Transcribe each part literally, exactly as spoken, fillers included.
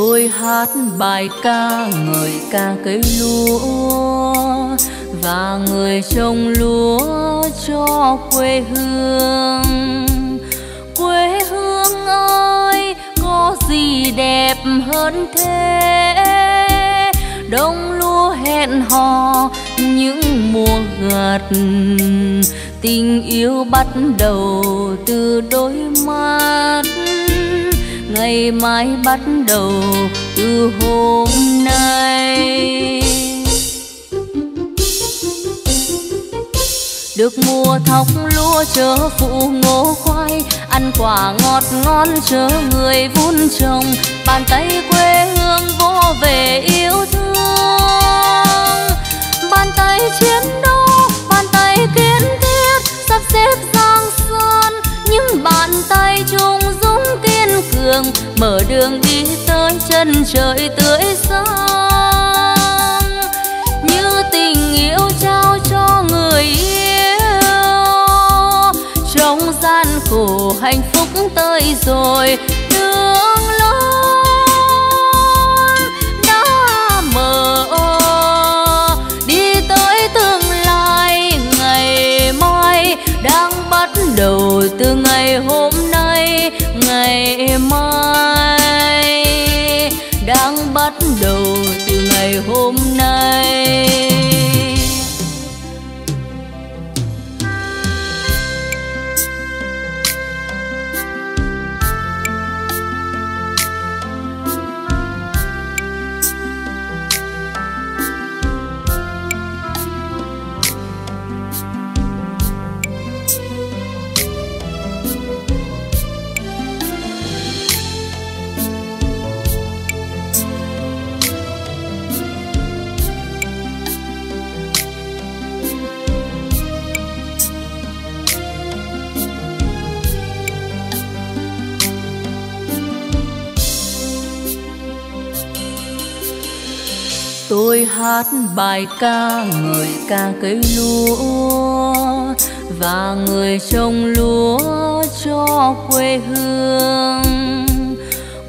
tôi hát bài ca ngợi ca cây lúa và người trồng lúa cho quê hương. Quê hương ơi, có gì đẹp hơn thế? Đồng lúa hẹn hò những mùa gặt, tình yêu bắt đầu từ đôi mắt, ngày mai bắt đầu từ hôm nay. Được mùa thóc lúa chớ phụ ngô khoai, ăn quả ngọt ngon chớ người vun trồng, bàn tay quê hương vô về yêu thương. Bàn tay chiến đấu, bàn tay kiến thiết, sắp xếp giang sơn, những bàn tay chung dũng kiên cường, mở đường đi tới chân trời tươi sáng. Như tình yêu trao cho người yêu, trong gian khổ hạnh phúc tới rồi, tương lai đã mở đi tới tương lai. Ngày mai đang bắt đầu từ ngày hôm nay, ngày mai đang bắt đầu từ ngày hôm nay. Tôi hát bài ca ngợi ca cây lúa và người trồng lúa cho quê hương.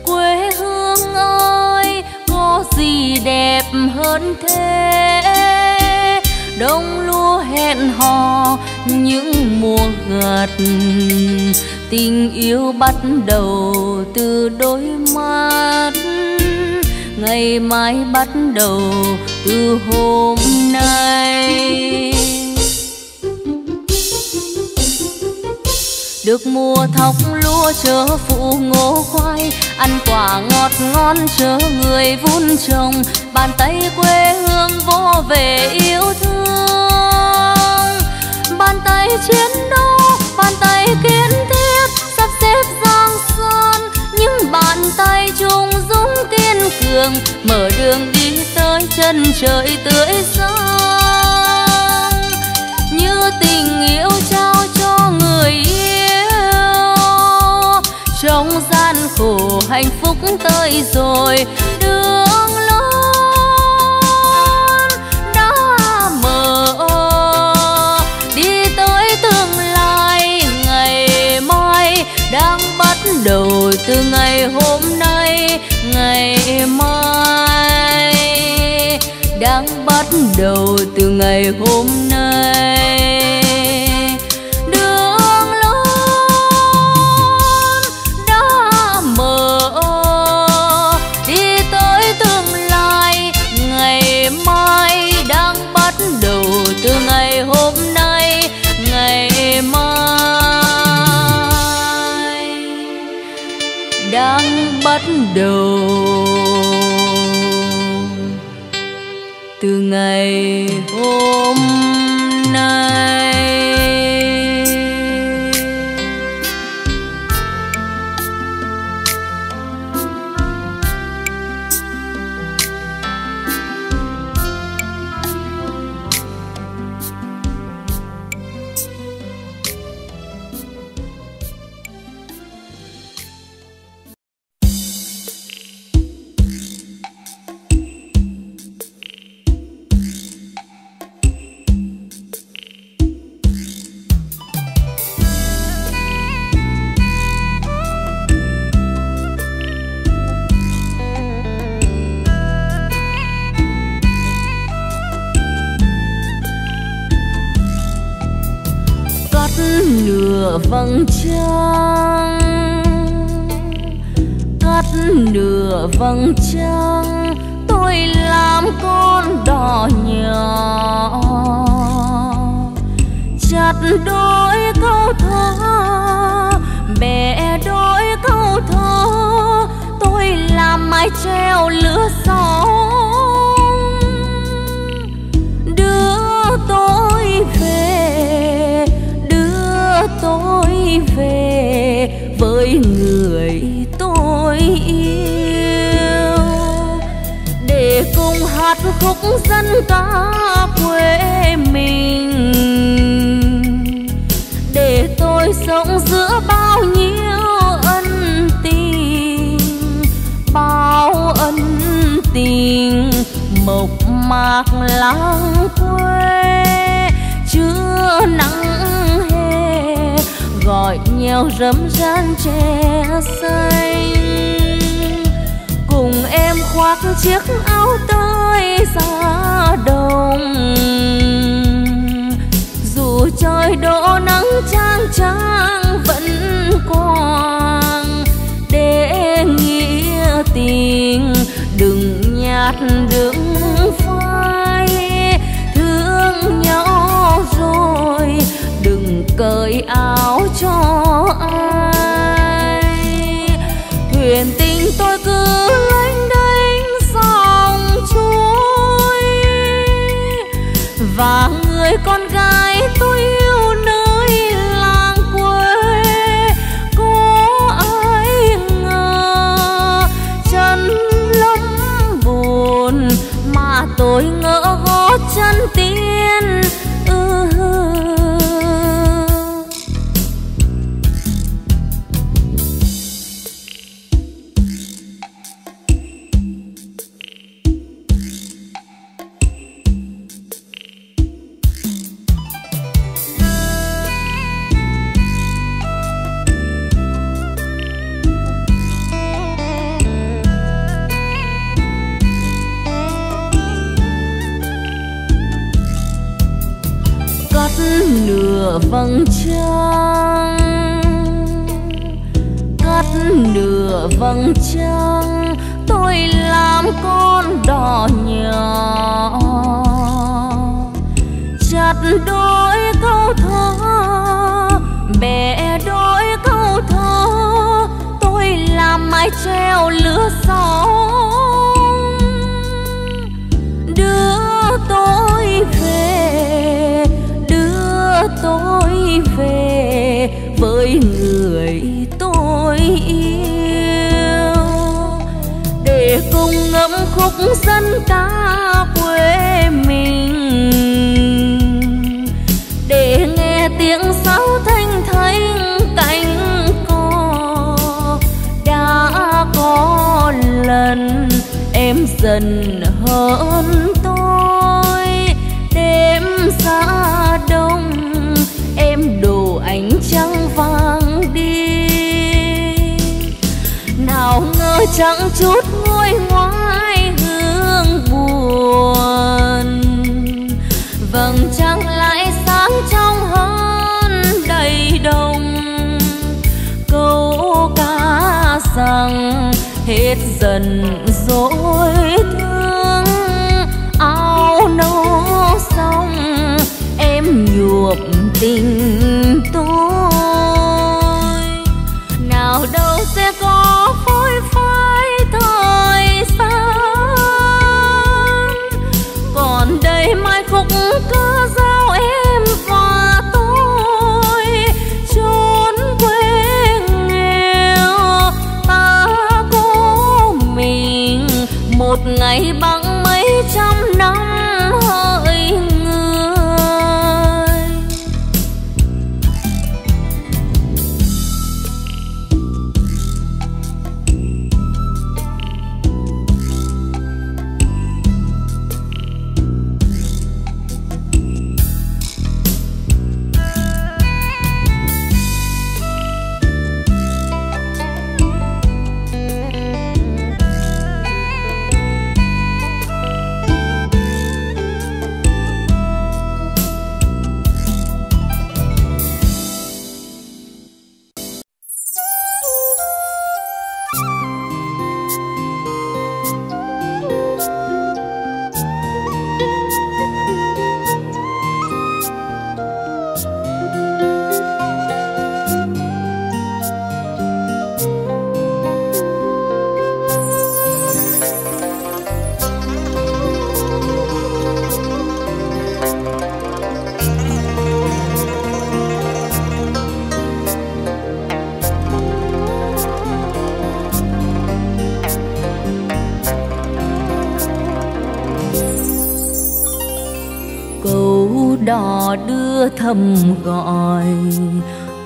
Quê hương ơi, có gì đẹp hơn thế? Đồng lúa hẹn hò những mùa gặt, tình yêu bắt đầu từ đôi mắt, ngày mai bắt đầu từ hôm nay. Được mùa thóc lúa chớ phụ ngô khoai, ăn quả ngọt ngon chớ người vun trồng, bàn tay quê hương vô về yêu thương. Bàn tay chiến đấu, bàn tay kiến thiết, sắp xếp giang sơn, những bàn tay chung dũng kiên cường, mở đường đi tới chân trời tươi sáng. Như tình yêu trao cho người yêu, trong gian khổ hạnh phúc tới rồi, đường lớn đã mở đi tới tương lai. Ngày mai đang bắt đầu từ ngày hôm nay, ngày mai đang bắt đầu từ ngày hôm nay. Đường lớn đã mở đi tới tương lai. Ngày mai đang bắt đầu từ ngày hôm nay, ngày mai đang bắt đầu từ ngày hôm nay. nửa vầng trăng, cắt nửa vầng trăng, tôi làm con đò nhỏ, chặt đôi câu thơ, bẻ đôi câu thơ, tôi làm mái treo lửa sóng, đưa tôi về, đưa tôi về với người tôi yêu, để cùng hát khúc dân ca quê mình, để tôi sống giữa bao nhiêu ân tình, bao ân tình mộc mạc lãng quê, chưa nắng hè gọi nhau rấm rán tre xanh, cùng em khoác chiếc áo tơi ra đồng, dù trời đổ nắng chang chang vẫn còn, để nghĩa tình đừng nhạt đừng phai, thương nhau rồi đừng cởi áo cho ai. Thuyền tình tôi cứ lênh đênh dòng trôi, và người con gái tôi yêu nơi làng quê, có ai ngờ chân lắm buồn mà tôi ngỡ gót chân tiên. Nửa vầng trăng, cắt nửa vầng trăng, tôi làm con đò nhỏ, chặt đôi câu thơ, bẻ đôi câu thơ, tôi làm mái treo lửa sóng, đưa tôi về, tôi về với người tôi yêu, để cùng ngâm khúc dân ca quê mình, để nghe tiếng sáo thanh thanh cánh cò. Đã có lần em dần hơn tôi, đêm xa đông em đổ ánh trăng vàng đi, nào ngờ chẳng chút nguôi ngoai hương buồn, vầng trăng lại sáng trong hơn đầy đồng, câu ca rằng hết dần dỗi thương, áo nâu xong em nhuộm tình tôi, nào đâu sẽ có phôi phai thời gian, còn đây mai khúc ca giao em và tôi, chốn quê nghèo ta cố mình, một ngày bằng mấy trăm năm hỡi người. đò đưa thầm gọi,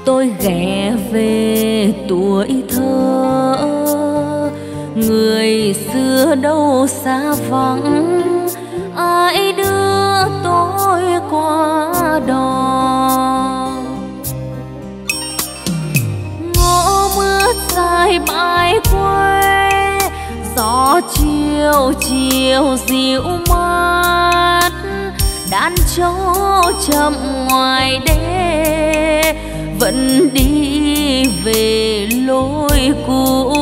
tôi ghé về tuổi thơ. Người xưa đâu xa vắng, ai đưa tôi qua đò. Ngõ mưa dài bãi quê, gió chiều chiều dịu mát, đàn chó chậm ngoài đê vẫn đi về lối cũ.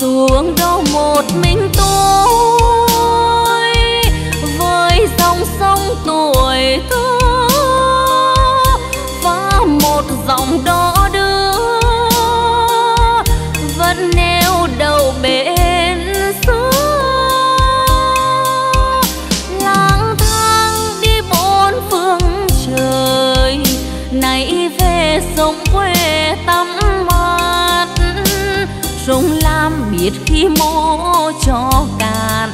Xuống đâu một mình tôi với dòng sông tuổi thơ, và một dòng đó đưa vẫn neo đầu bến xứ. Lang thang đi bốn phương trời, nay về sông quê tắm mát. Sông Lam biết khi mô cho cạn,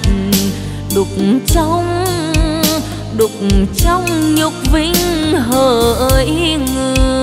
đục trong đục trong nhục vinh hỡi người.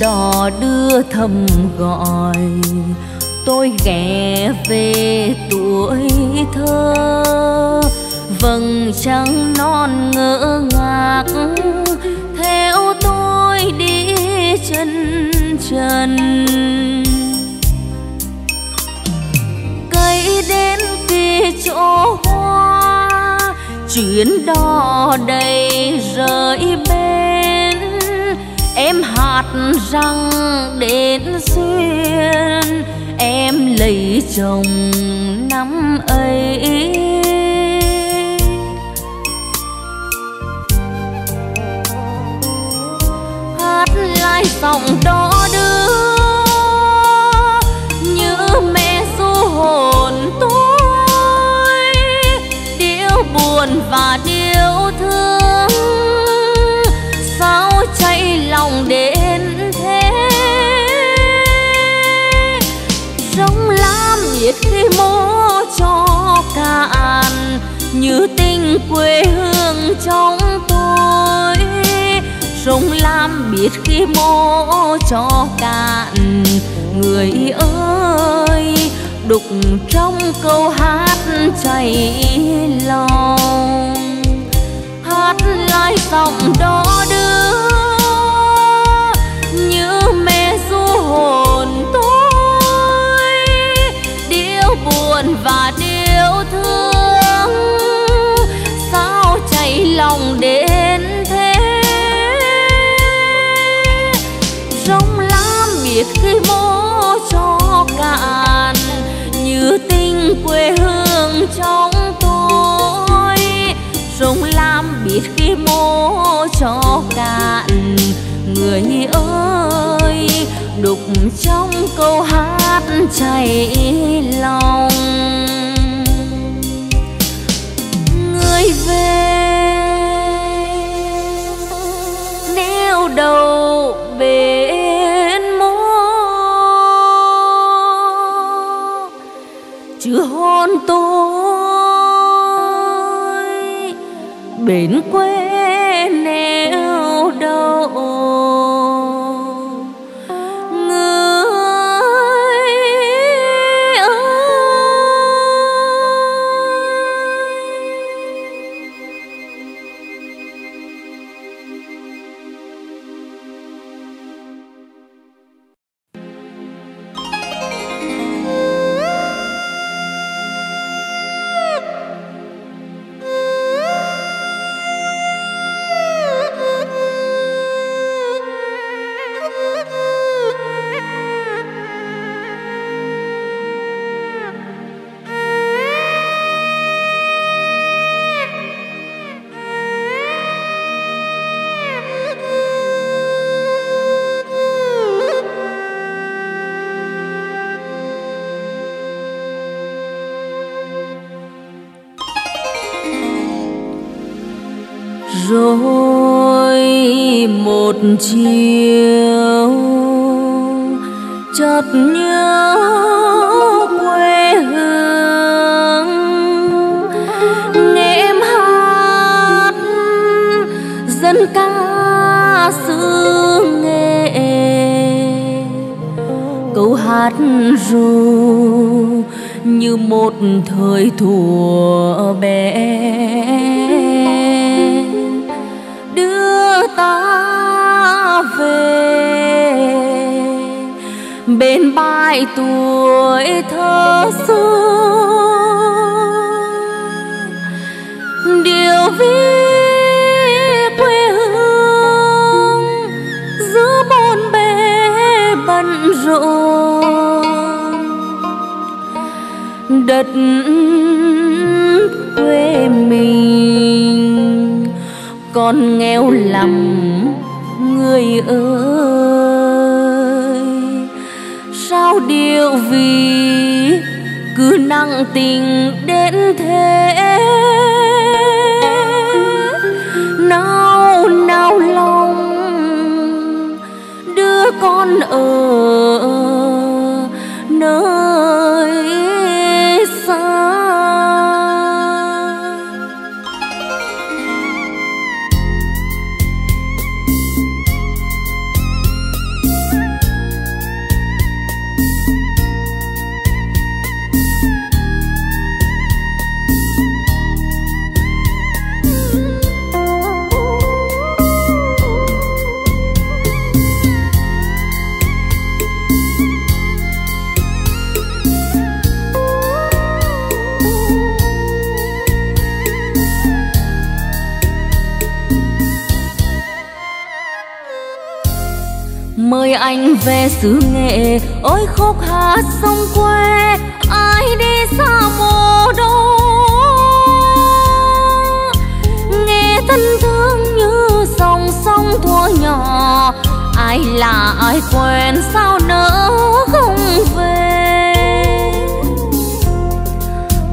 Đò đưa thầm gọi, tôi ghé về tuổi thơ. Vầng trăng non ngỡ ngạc, theo tôi đi chân trần. Cây đến kia chỗ hoa, chuyến đò đầy rơi bên. Em hát rằng đến duyên, em lấy chồng năm ấy. Hát lại dòng đó đưa, như mẹ du hồn tôi. Điệu buồn và điệu thương, sao cháy lòng đến thế. Sông Lam nhiệt khi mô cho cạn, như tình quê hương trong tôi. Sông Lam biết khi mô cho cạn, người ơi đục trong câu hát chảy lòng. Hát lại dòng đó đưa, như mê du hồn tôi. Điệu buồn và điệu thương, sao chảy lòng đến thế. Sông Lam biết khi mô cho cạn, như tình quê hương trong tôi. Sông Lam biết khi mô cho cạn, người ơi đục trong câu hát chảy lòng. Người về neo đầu bến mô, chứ hôn tôi bến quê neo đầu người ơi. rồi một chiều chợt nhớ quê hương, nghe em hát dân ca xứ Nghệ, câu hát ru như một thời thuở bé đưa ta về bên bãi tuổi thơ xưa. Điều vi quê hương giữa bốn bề bận rộn, đất quê mình còn nghèo lắm người ơi. Sao điều vì cứ nặng tình đến thế, nao nao lòng đưa con ở nơi xa. Mời anh về xứ Nghệ, ôi khúc hát sông quê, ai đi xa mồ đô nghe thân thương như dòng sông thuở nhỏ. Ai là ai quen sao nỡ không về,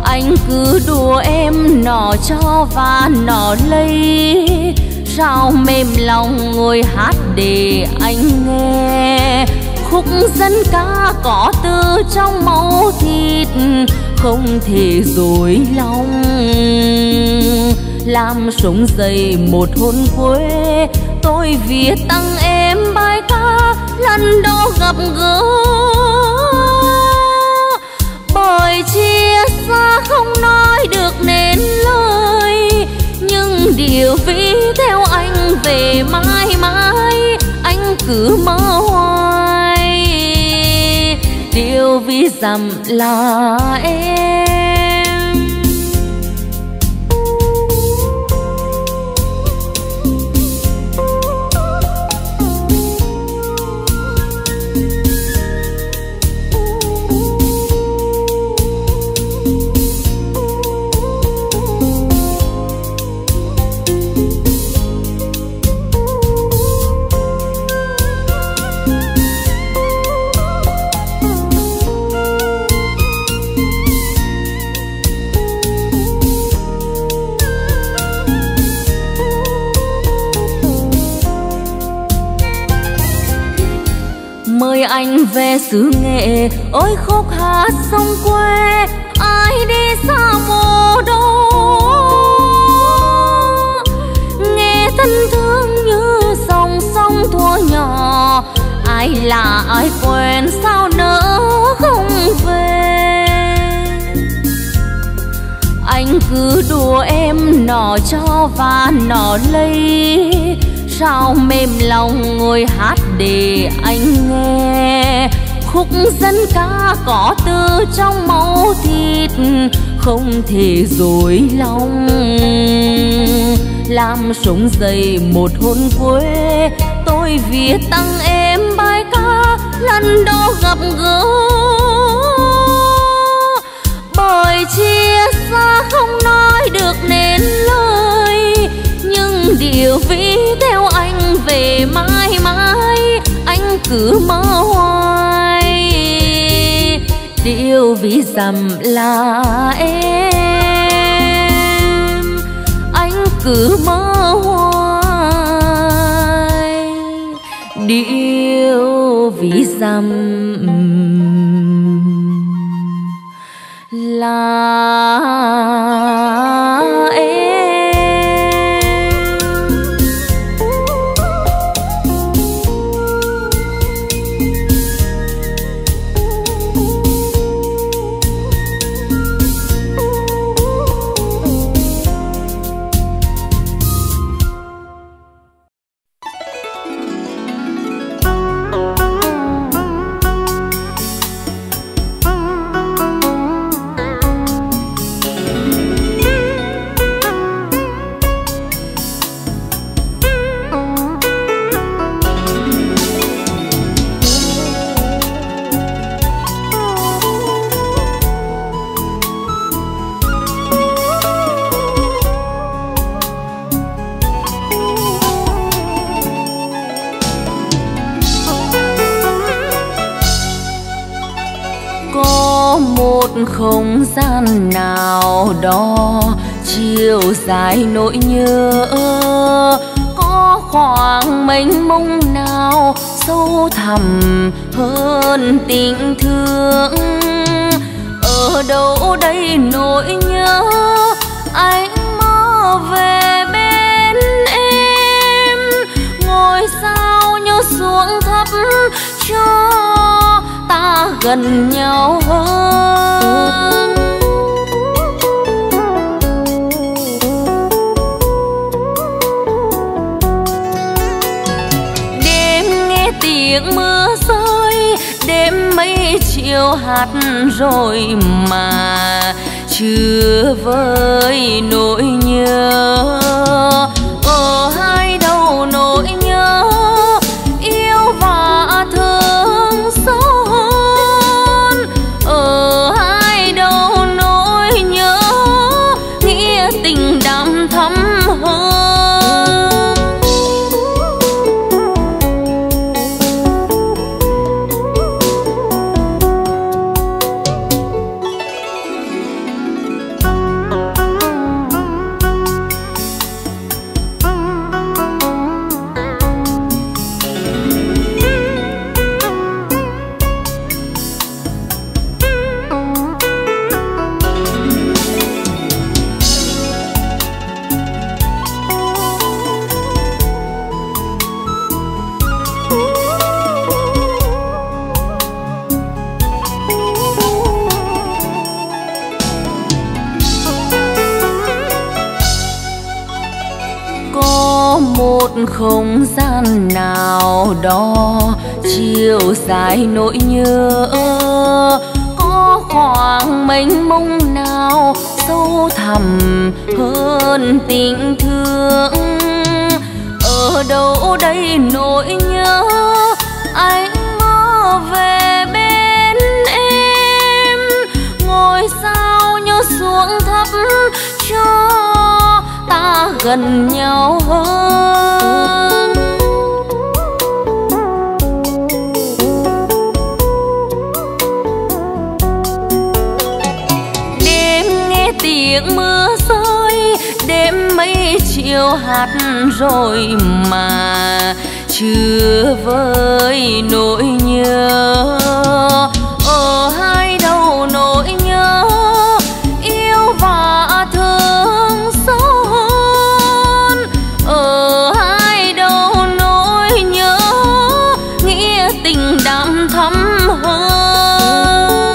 anh cứ đùa em nọ cho và nọ lấy. Sao mềm lòng ngồi hát để anh nghe khúc dân ca có từ trong máu thịt, không thể dối lòng làm sống dậy một hồn quê. Tôi viết tặng em bài ca lần đó gặp gỡ, bởi chia xa không nói được nên lời. Nhưng điều vì theo anh về mãi mãi, anh cứ mơ hoài điều vì dặm là em. Mời anh về xứ Nghệ, ôi khúc hát sông quê, ai đi xa mồ đô nghe thân thương như dòng sông thuở nhỏ. Ai là ai quen sao nỡ không về, anh cứ đùa em nọ cho và nọ lấy. Sao mềm lòng ngồi hát để anh nghe khúc dân ca có từ trong máu thịt, không thể dối lòng làm sống dậy một hồn quê. Tôi viết tặng em bài ca lần đó gặp gỡ, bởi chia xa không nói được nên lời. Nhưng điều vì theo anh về mãi mãi, anh cứ mơ hoài điều vì dặm là em. Anh cứ mơ hoài điêu ví dặm là em. Không gian nào đó chiều dài nỗi nhớ, có khoảng mênh mông nào sâu thẳm hơn tình thương. Ở đâu đây nỗi nhớ, anh mơ về bên em, ngôi sao nhớ xuống thấp cho ta gần nhau hơn. Đêm nghe tiếng mưa rơi, đêm mấy chiều hát rồi mà chưa vơi nỗi nhớ. Ở hai đầu nỗi nhớ, yêu và thương sâu. Ở hai đầu nỗi nhớ, nghĩa tình đậm thắm hơn. Không gian nào đó chiều dài nỗi nhớ, có khoảng mênh mông nào sâu thẳm hơn tình thương. Ở đâu đây nỗi nhớ, anh mơ về bên em, ngôi sao nhớ xuống thấp cho ta gần nhau hơn. Đêm nghe tiếng mưa rơi, đêm mấy chiều hát rồi mà chưa vơi nỗi nhớ. Ở hai đầu nỗi nhớ, yêu và thương sâu. Ở hai đầu nỗi nhớ, nghĩa tình đậm thắm hơn.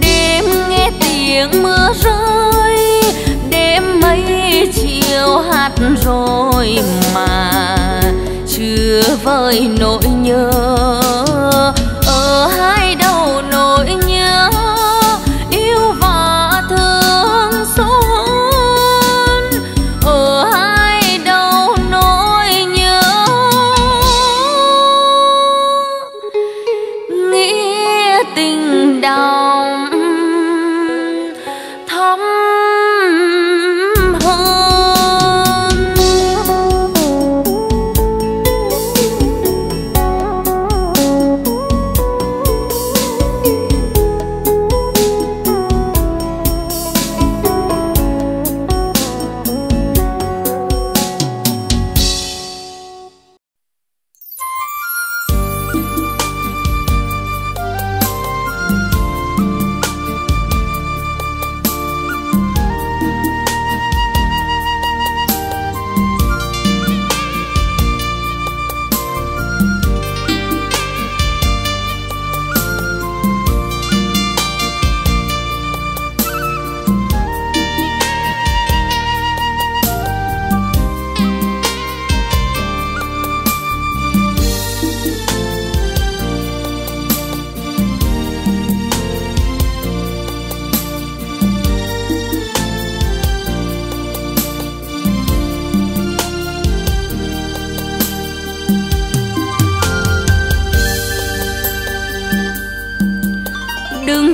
Đêm nghe tiếng mưa rơi, đêm mấy chiều hát rồi mà chưa vơi nỗi nhớ. Ở hai đầu nỗi nhớ, yêu và thương sâu hơn. Ở hai đầu nỗi nhớ, nghĩa tình đậm thắm.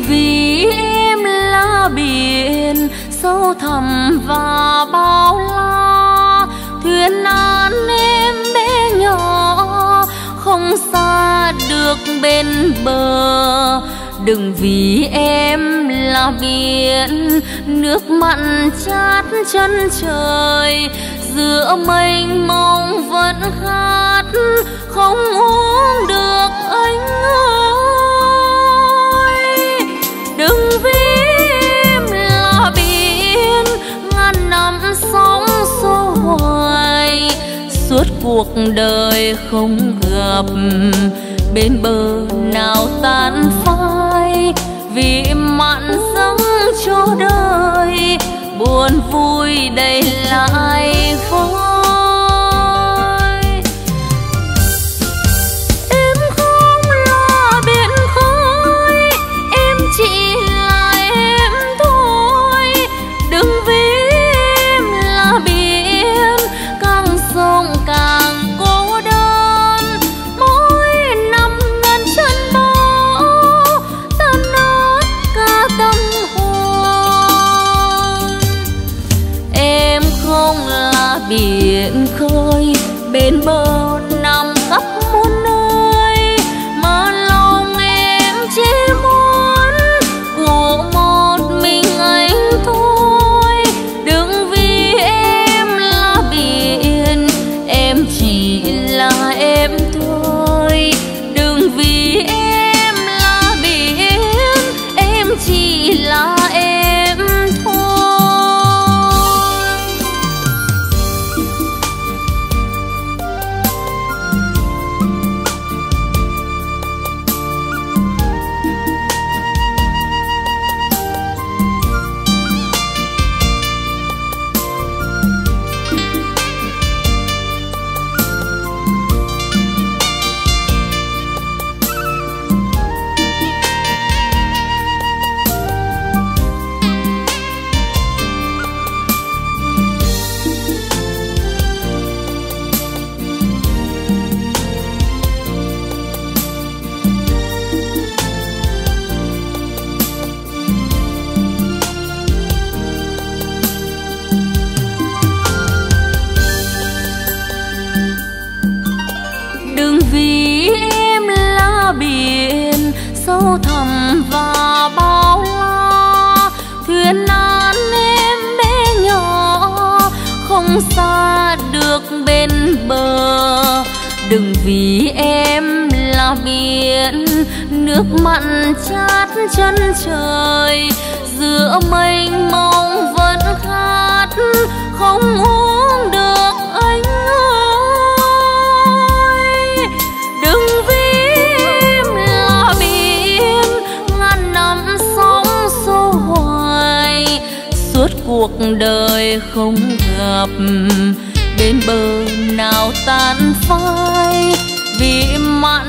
vì em là biển sâu thẳm và bao la, thuyền an em bé nhỏ không xa được bên bờ. Đừng vì em là biển nước mặn chát chân trời, giữa mênh mông vẫn khát không uống được anh ơi. Đừng vì em là biển ngàn năm sóng xô hoài, suốt cuộc đời không gặp bên bờ nào tan phai. Vì mặn dâng cho đời buồn vui đầy lại khói. Em không là biển khói, em chỉ là em thôi. Đừng vì em là biển càng sông càng cô đơn, mỗi năm ngàn chân bão tan nát cả tâm hồn. Em không là biển khơi bên bờ nằm khắp muôn nơi, mà lòng em chỉ muốn của một mình anh thôi. Đừng vì em là biển, em chỉ là em thôi. Đừng vì em là biển, em chỉ là em thôi. Sâu thẳm và bao la, thuyền an em bé nhỏ không xa được bên bờ. Đừng vì em là biển nước mặn chát chân trời, giữa mênh mông vẫn khát không uống được anh ơi. Đừng vì suốt cuộc đời không gặp bên bờ nào tan phai. Vì mặn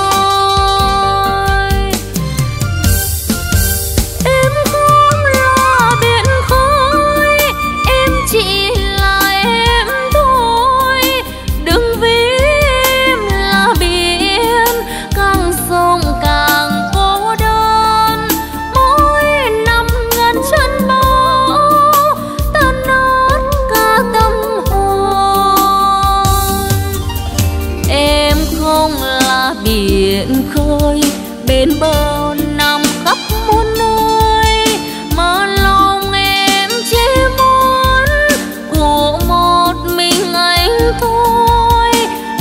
Em không là biển khói, em chỉ là em thôi. Đừng vì em là biển càng sông càng cô đơn, mỗi năm ngàn chân bão tan nát cả tâm hồn. Em không là biển khơi bên bờ nằm khắp muôn nơi, mà lòng em chỉ muốn của một mình anh thôi.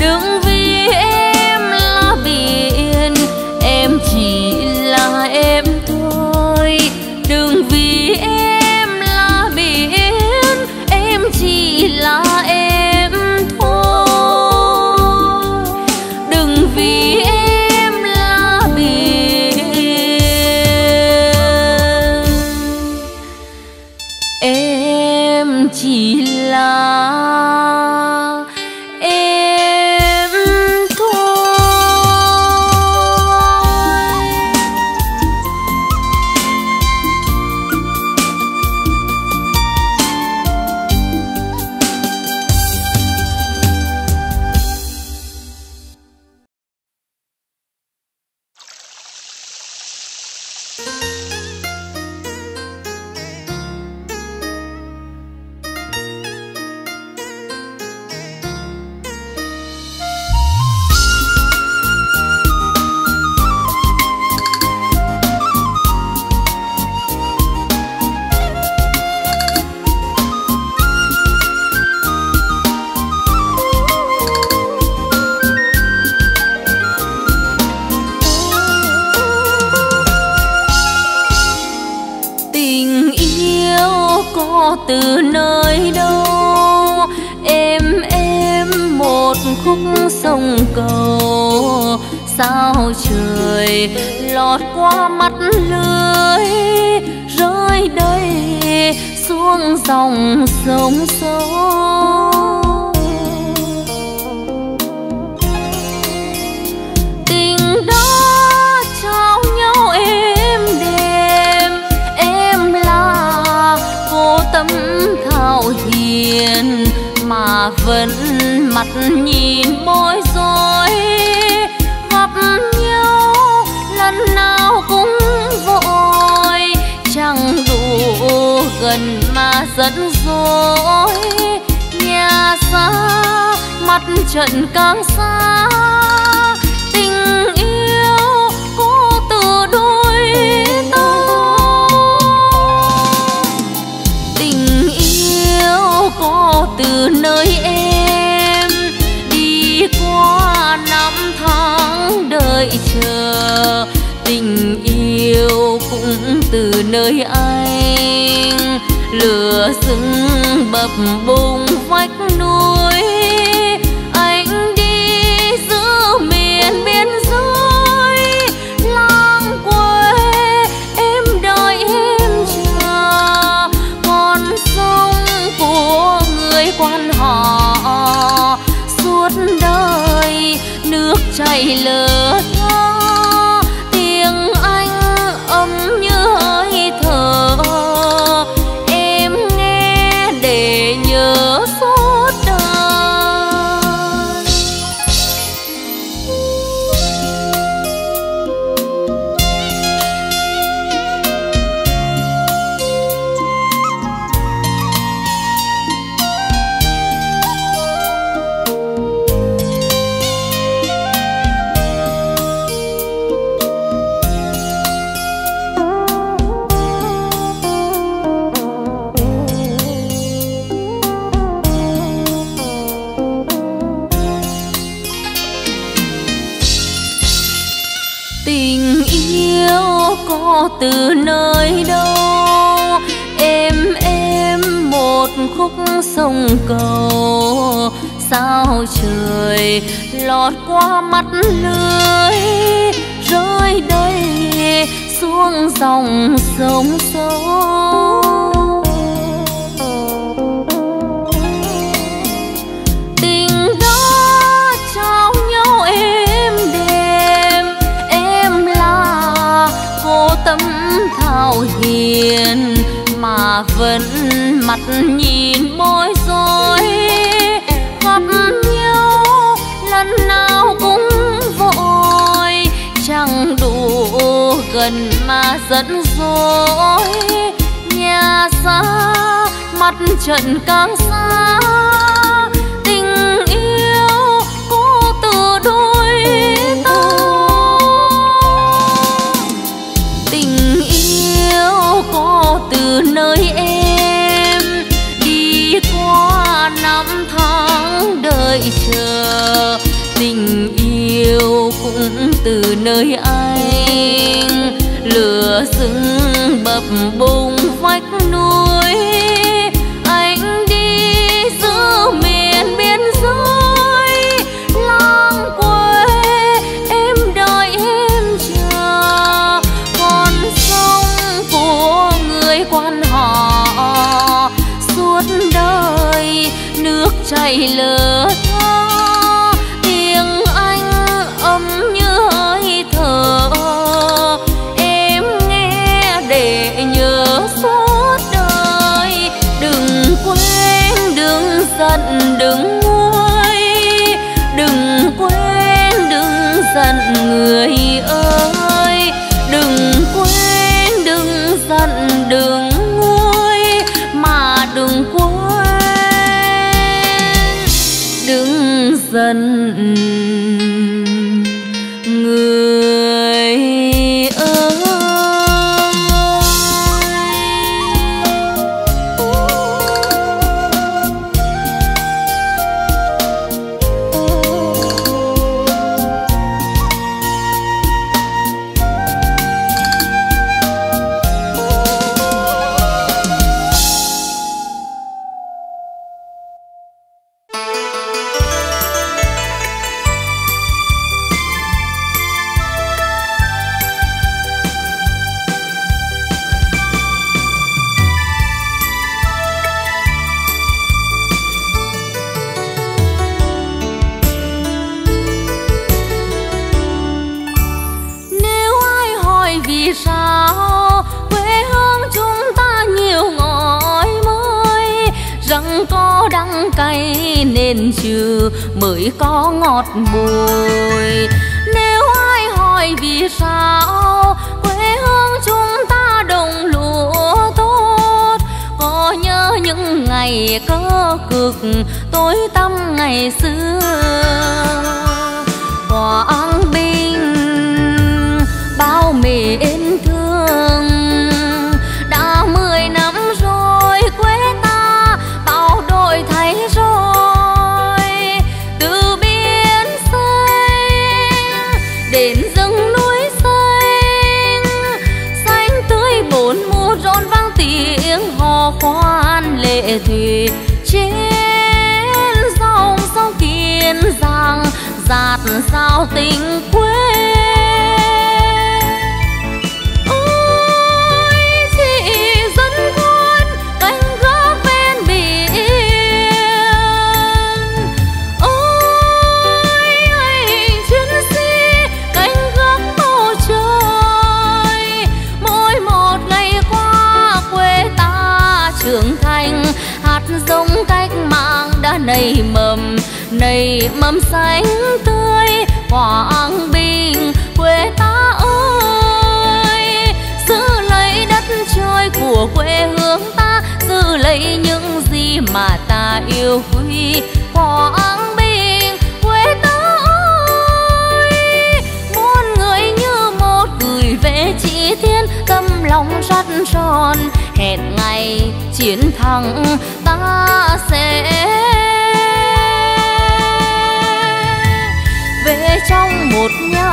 Đừng vì em là biển, em chỉ là em thôi. Đừng vì em là biển, em chỉ là em thôi. Đừng vì em là biển, em chỉ là em thôi. tình yêu có từ nơi đâu, em em một khúc sông cầu, sao trời lọt qua mắt lưới, rơi đây xuống dòng sông sâu. Hiền mà vẫn mặt nhìn bối rối, gặp nhau lần nào cũng vội, chẳng đủ gần mà dẫn dối, nhà xa mặt trận càng xa, tình yêu cố từ đôi ta. Có từ nơi em đi qua năm tháng đợi chờ, tình yêu cũng từ nơi anh lửa rừng bập bùng vách núi, anh đi giữa miền biên giới lang quê, em đợi em chờ con sông của Quan Họ suốt đời nước chảy lửa tho, tiếng anh ấm như hơi thở, em nghe để nhớ suốt đời. Có từ nơi đâu, em em một khúc sông cầu, sao trời lọt qua mắt lưới, rơi đây xuống dòng sông sâu. Hiền mà vẫn mặt nhìn bối rối, gặp nhau lần nào cũng vội, chẳng đủ gần mà dẫn dối, nhà xa mặt trận càng xa, tình yêu cố từ đôi ta. Tình yêu có từ nơi em đi qua năm tháng đợi chờ, tình yêu cũng từ nơi anh lửa rừng bập bùng vách núi, anh đi giữa miền biên giới lang quê, em đợi em chờ con sông của người Quan Họ suốt đời nước chảy lửa tho, tiếng anh ấm như hơi thở, em nghe để nhớ suốt đời, đừng quên đừng giận đừng nguôi, đừng quên đừng giận người ơi, đừng quên đừng giận đừng nguôi, mà đừng quên đừng đắng cay nên trừ mới có ngọt bùi. Nếu ai hỏi vì sao quê hương chúng ta đồng lúa tốt, có nhớ những ngày cơ cực tối tăm ngày xưa. Quảng Bình bao mến thương, đã mười năm rồi quê ta bao đổi thay rồi. Từ biển xanh đến rừng núi xanh, xanh tươi bốn mùa rộn vang tiếng hò khoan lệ thủy. Trên dòng sông Kiên Giang dạt sao tình quê. Giống cách mạng đã nảy mầm, nảy mầm xanh tươi Quảng Bình quê ta ơi. Giữ lấy đất trời của quê hương ta, giữ lấy những gì mà ta yêu quý. Quảng Bình quê ta ơi, muôn người như một gửi về chỉ thiên, tâm lòng sắt son hẹn ngày chiến thắng ta sẽ về trong một nhà.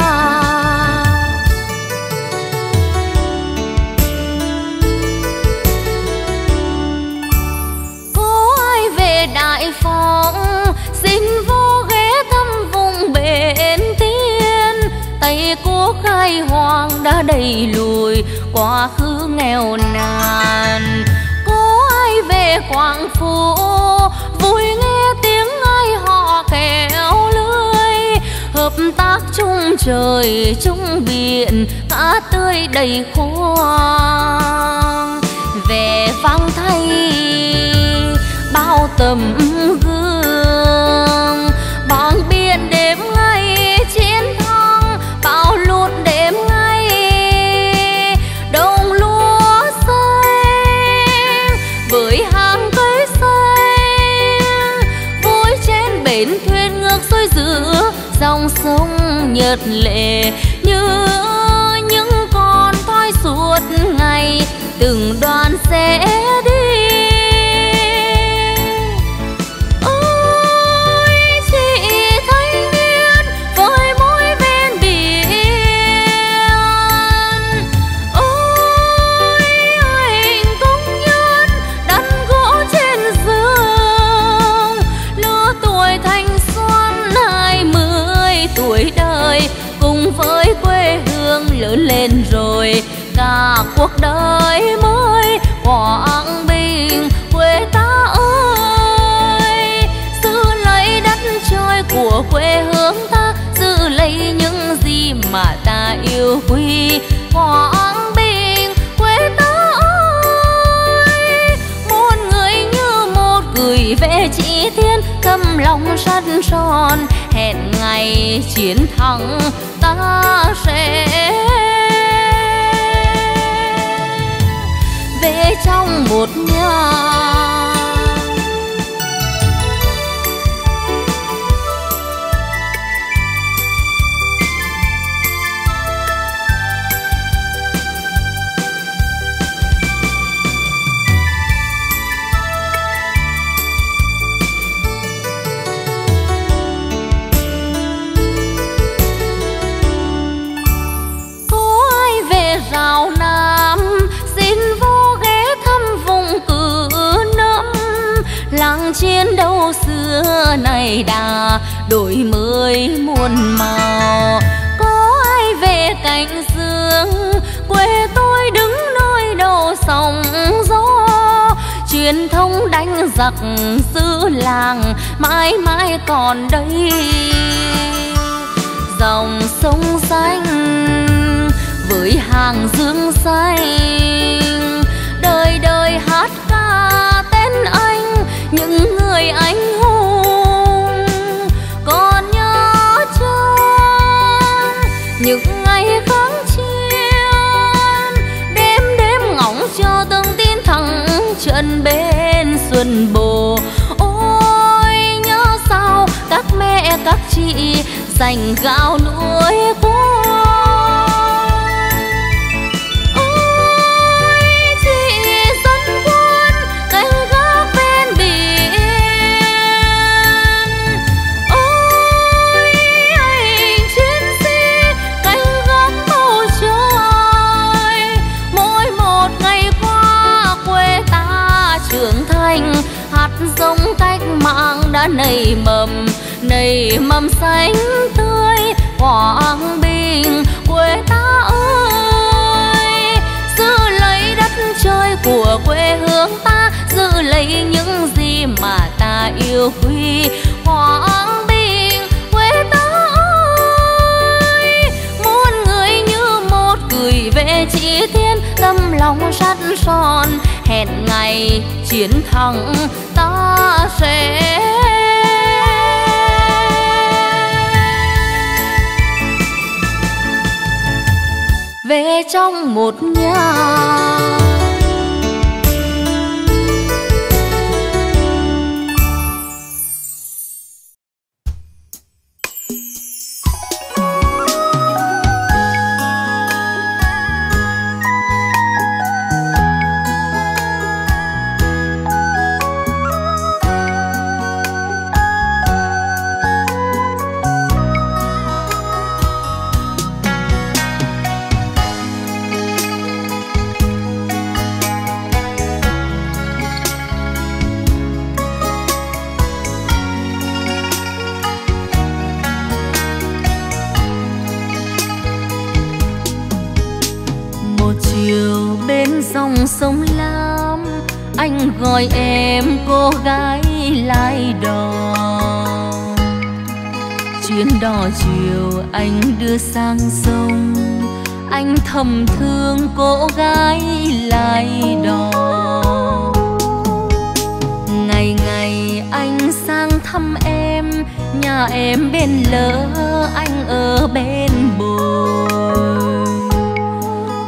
Có ai về Đại Phong xin vô ghé thăm vùng bến Tiên. Tây Quốc khai hoang đã đầy lùi quá khứ nghèo nàn. Có ai về Quảng Phú vui nghe tiếng ai họ kéo lưới. Hợp tác chung trời chung biển, cá tươi đầy khoang. Về Vang Thay bao tầm gương, bằng biển đếm ngày chiến thắng, bao lụt đếm xuôi giữa dòng sông nhợt lệ. Như những con thoi suốt ngày từng đoàn sẽ đi. Ôi chị Thanh Niên với mối ven biển, ôi anh công nhân đắn gỗ trên giường. Lứa tuổi thanh tuổi đời cùng với quê hương lớn lên rồi cả cuộc đời mới. Quảng Bình quê ta ơi, giữ lấy đất trời của quê hương ta, giữ lấy những gì mà ta yêu quý. Quảng Bình quê ta ơi, muôn người như một gửi về chỉ thiên, tâm lòng sắt son hẹn ngày chiến thắng ta sẽ về trong một nhà. Rào Nam xin vô ghé thăm vùng Cử Năm, làng chiến đấu xưa này đã đổi mới muôn màu. Có ai về Cảnh Dương quê tôi đứng nơi đầu sóng gió. Truyền thống đánh giặc xứ làng mãi mãi còn đây. Dòng sông xanh với hàng dương xanh, đời đời hát ca tên anh, những người anh trận bên xuân bồ. Ôi nhớ sao các mẹ các chị dành gạo nuôi con. Ôi chị dân quân canh gác bên biển, ôi anh chiến sĩ canh gác bầu trời. Mỗi một ngày qua quê ta trưởng thành, hạt giống cách mạng đã nảy mầm, nảy mầm xanh tươi Quảng Bình quê ta ơi. Giữ lấy đất trời của quê hương ta, giữ lấy những gì mà ta yêu quý. Quảng Bình quê ta ơi, muôn người như một gửi về chị Thiên tâm lòng sắt son. Hẹn ngày chiến thắng ta sẽ về trong một nhà. Sông Lam anh gọi em cô gái lái đò. Chuyến đò chiều anh đưa sang sông, anh thầm thương cô gái lái đò. Ngày ngày anh sang thăm em, nhà em bên lỡ anh ở bên bồi.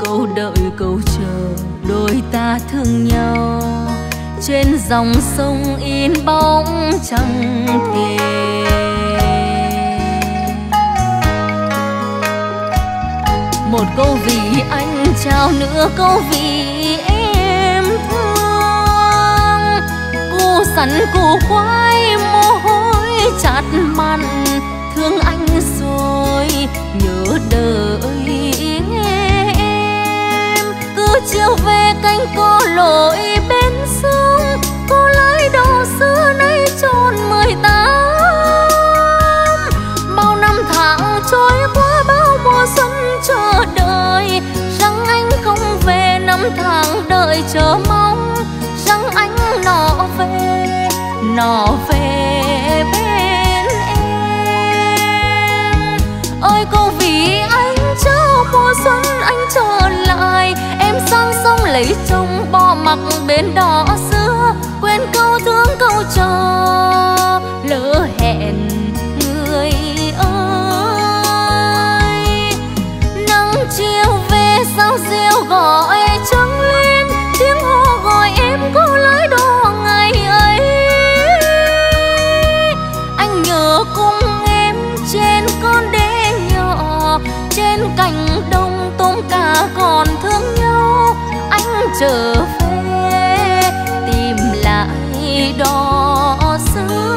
Câu đợi câu chờ đôi ta thương nhau, trên dòng sông in bóng trăng thề. Một câu vì anh trao nửa câu vì em thương. Cô sắn cô khoai mồ hôi chát mặn, thương anh rồi nhớ đời. Chiều về cánh cô lội bên sông, cô lái đò xưa nay tròn mười tám. Bao năm tháng trôi qua, bao mùa xuân chờ đợi, rằng anh không về. Năm tháng đợi chờ mong, rằng anh nọ về, nọ về bên em. Ôi cô vì anh trao mùa xuân anh trở lại, em sang sông lấy chồng bỏ mặc bên đò xưa, quên câu thương câu chờ lỡ hẹn người ơi. Nắng chiều về sao diêu gọi trăng lên, tiếng hò gọi em cô lái đò ngày ấy. Anh nhớ cùng em trên con đê nhỏ, trên cành đông tôm cá còn thương nhau. Anh trở về tìm lại đò xưa.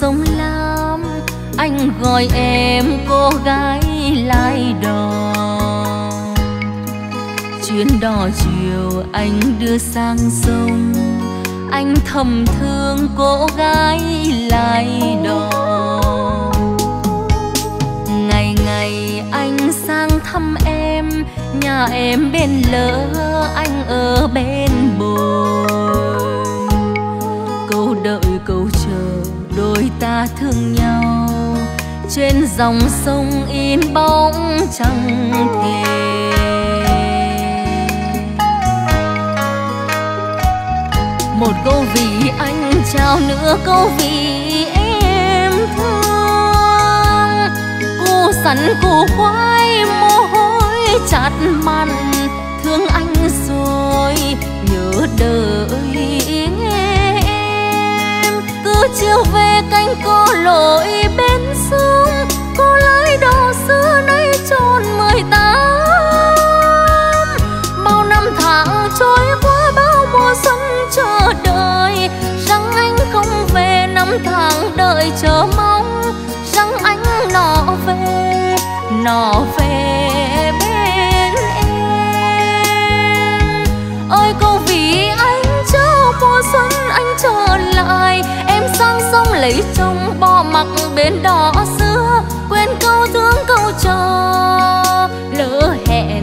Sông Lam anh gọi em cô gái lái đò. Chuyến đò chiều anh đưa sang sông, anh thầm thương cô gái lái đò. Ngày ngày nhà em bên lỡ, anh ở bên bồi. Câu đợi câu chờ đôi ta thương nhau, trên dòng sông in bóng trăng thề. Một câu vì anh trao nữa câu vì em thương. Cô sắn cô khoai mồ hôi chặt mặn, thương anh rồi nhớ đời em. Cứ chiều về cánh cô lội bên sông, cô lái đò xưa nay tròn mười tám. Bao năm tháng trôi qua bao mùa xuân chờ đợi, rằng anh không về năm tháng đợi chờ mong, rằng anh nọ về, nọ về bên em. Ôi cô vì anh trao mùa xuân anh trở lại, em sang sông lấy chồng bỏ mặc bên đò xưa, quên câu thương câu chờ lỡ hẹn.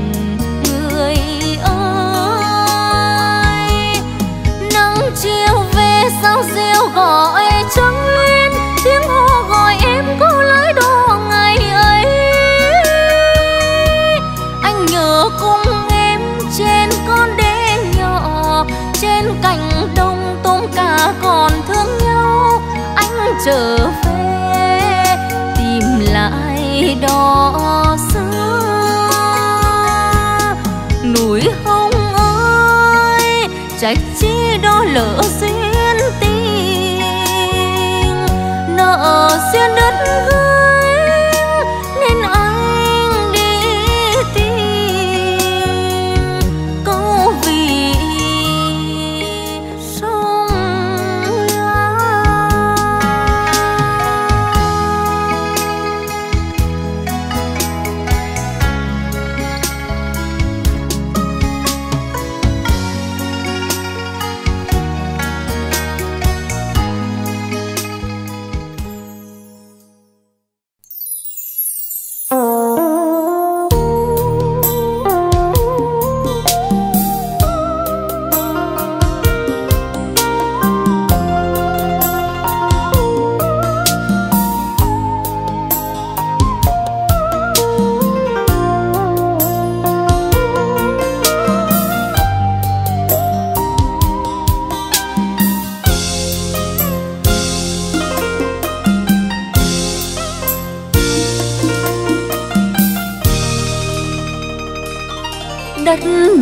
Chiều về sao diều gọi trắng lên, tiếng hò gọi em cô lái đò ngày ấy. Anh nhớ cùng em trên con đê nhỏ, trên cành đông tôm cá còn thương nhau. Anh trở về tìm lại đò xưa. Núi Hồng ơi trách chi đó lỡ duyên tình, nợ duyên đất gánh nên anh đi tìm. Câu vì sông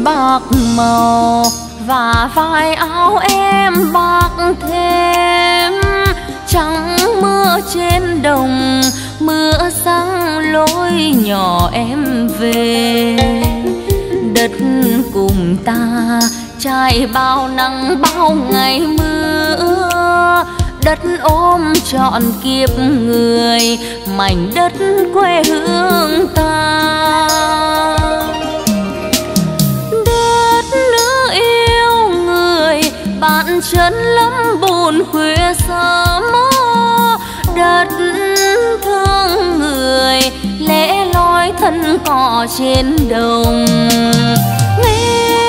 bạc màu và vai áo em bạc thêm trắng. Mưa trên đồng mưa sang lối nhỏ em về, đất cùng ta trải bao nắng bao ngày mưa. Đất ôm trọn kiếp người mảnh đất quê hương ta. Bạn chân lắm buồn khuya xa mơ, đất thương người lẽ loi thân cỏ trên đồng. Nghe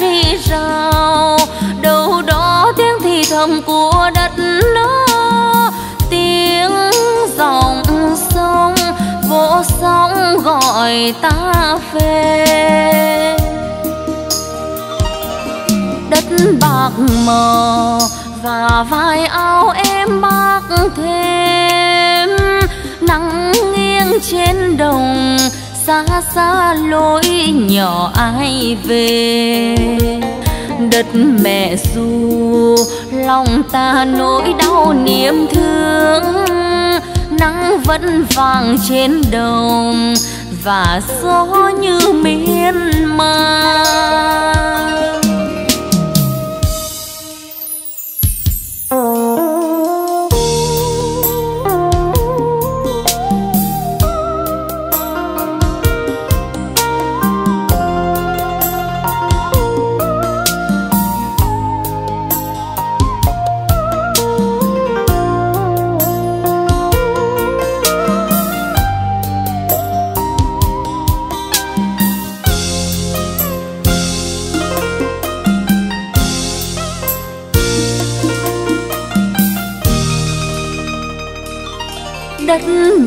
rì rào đâu đó tiếng thì thầm của đất nước, tiếng dòng sông vỗ sóng gọi ta về. Đất bạc mờ và vai áo em bạc thêm, nắng nghiêng trên đồng xa xa lối nhỏ ai về. Đất mẹ ru lòng ta nỗi đau niềm thương, nắng vẫn vàng trên đồng và gió như miên man.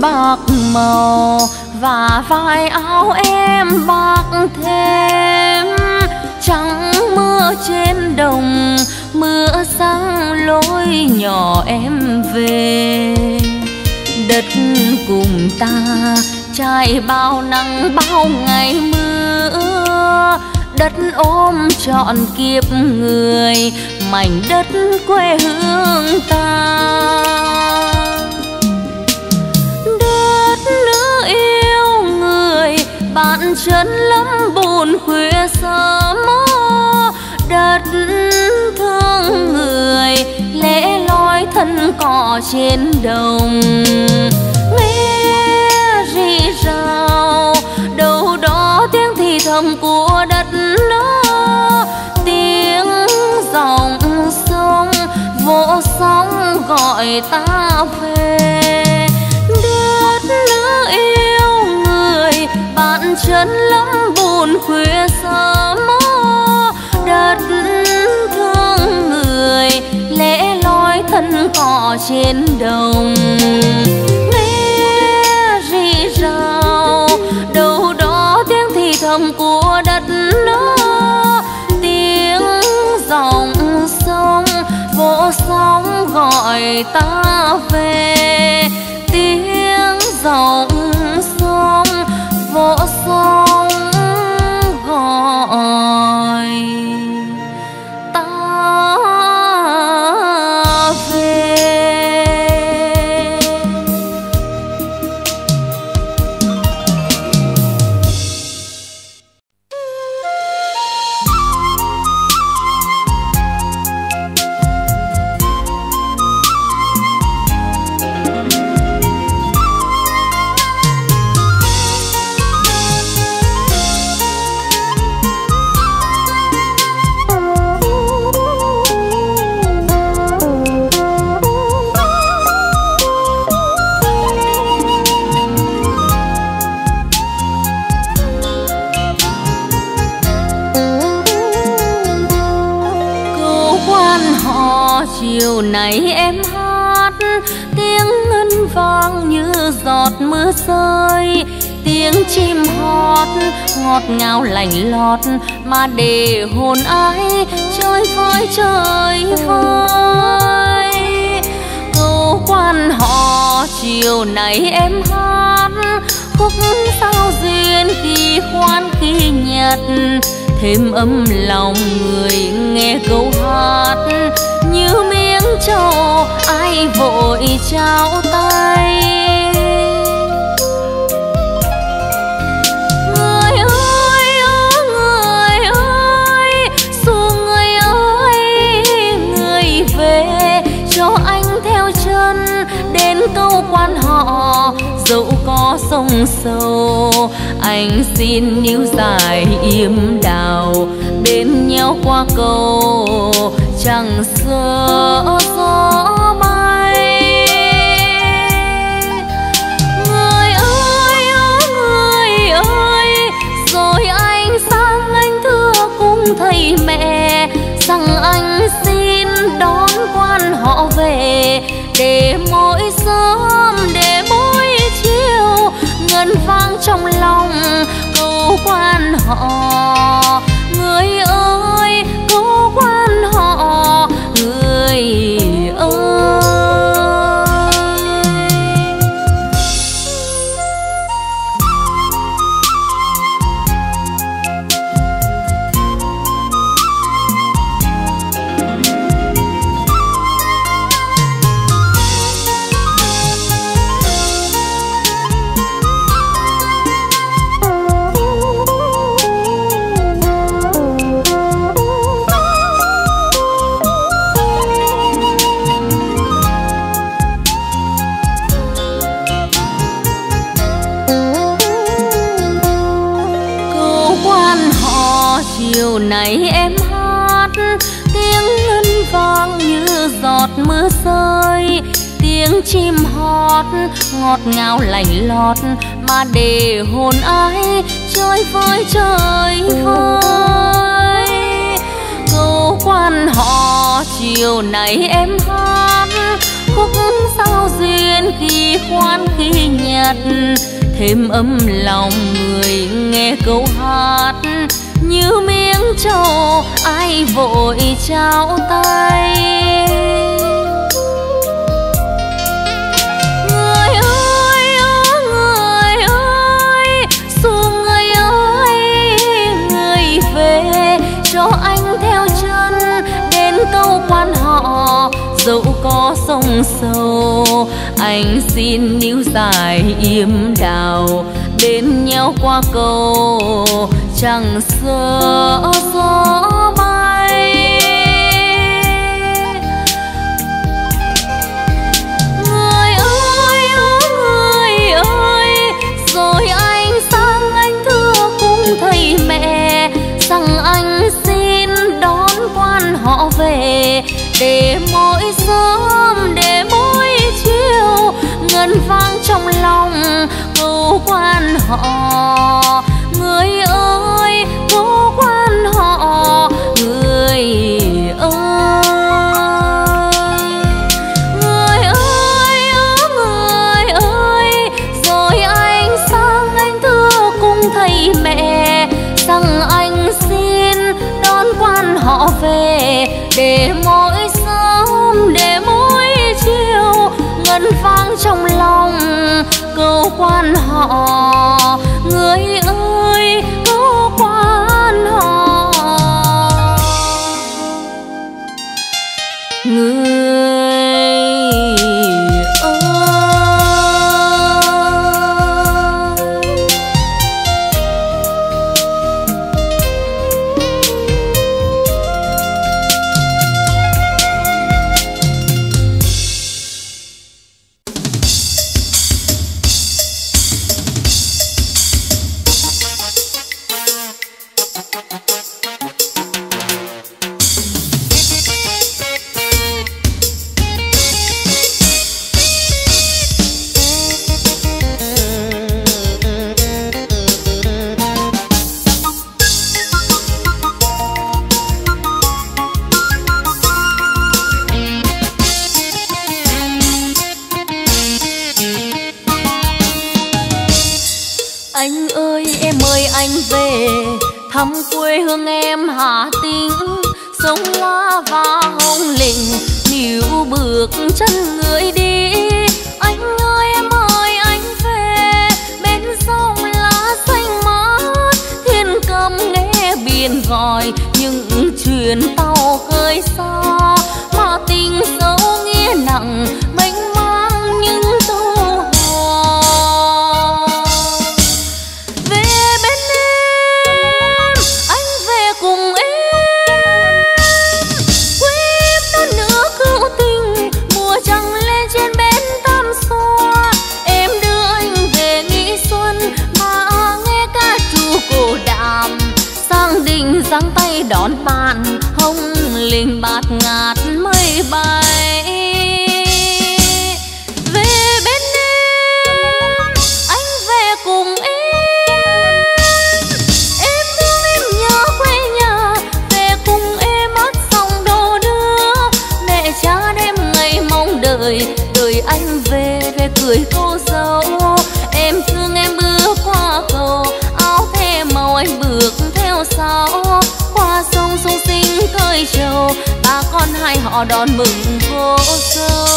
bạc màu và vai áo em bạc thêm. Trắng mưa trên đồng, mưa sang lối nhỏ em về. Đất cùng ta trải bao nắng bao ngày mưa, đất ôm trọn kiếp người, mảnh đất quê hương ta. Đất nước yêu người, bạn chân lắm buồn khuya sớm. Đất thương người, lẽ loi thân cỏ trên đồng. Nghe rì rào, đâu đó tiếng thì thầm của đất nước. Tiếng dòng sông, vỗ sóng gọi ta về. Đất nước yêu người, bạn chân lắm buồn khuya sớm. Đất thương người, lẽ loi thân cỏ trên đồng. Nghe rì rào, đâu đó tiếng thì thầm của đất nước. Tiếng dòng sông, vỗ sóng gọi ta về. Tiếng dòng sông, vỗ sóng gọi ta về. Chiều này em hát tiếng ngân vang như giọt mưa rơi, tiếng chim hót ngọt ngào lành lót mà để hồn ai chơi vơi chơi vơi. Câu quan họ chiều này em hát khúc sao duyên khi khoan khi nhật, thêm ấm lòng người nghe câu hát như miếng trầu ai vội trao tay. Người ơi, người ơi, xuống người ơi, người về cho anh theo chân đến câu quan họ. Dẫu có sông sâu, anh xin níu dài im đào, bên nhau qua cầu chẳng sợ gió bay. Người ơi, người ơi, rồi anh sang anh thưa cùng thầy mẹ rằng anh xin đón quan họ về, để mỗi sớm để mỗi chiều ngân vang trong lòng câu quan họ. Người ơi, câu quan họ, người ơi. Chiều này em hát tiếng ngân vang như giọt mưa rơi, tiếng chim hót ngọt ngào lành lót mà để hồn ai chơi vơi chơi vơi. Câu quan họ chiều này em hát khúc sao duyên khi khoan khi nhạt, thêm ấm lòng người nghe câu hát như miếng trầu ai vội trao tay. Người ơi, người ơi, xuống người ơi, người về cho anh theo chân đến câu Quan Họ. Dẫu có sông sâu, anh xin níu dài yếm đào, đến nhau qua cầu chẳng sợ gió bay. Người ơi, người ơi, rồi anh sang anh thưa cùng thầy mẹ rằng anh xin đón Quan Họ về, để mỗi sớm, để mỗi chiều ngân vang trong lòng câu Quan Họ. Người ơi, câu Quan Họ, người ơi. Người ơi, người ơi, rồi anh sang anh thưa cùng thầy mẹ rằng anh xin đón Quan Họ về, để mỗi vang trong lòng câu Quan Họ. Người ơi, câu Quan Họ, người đón mừng vô sâu.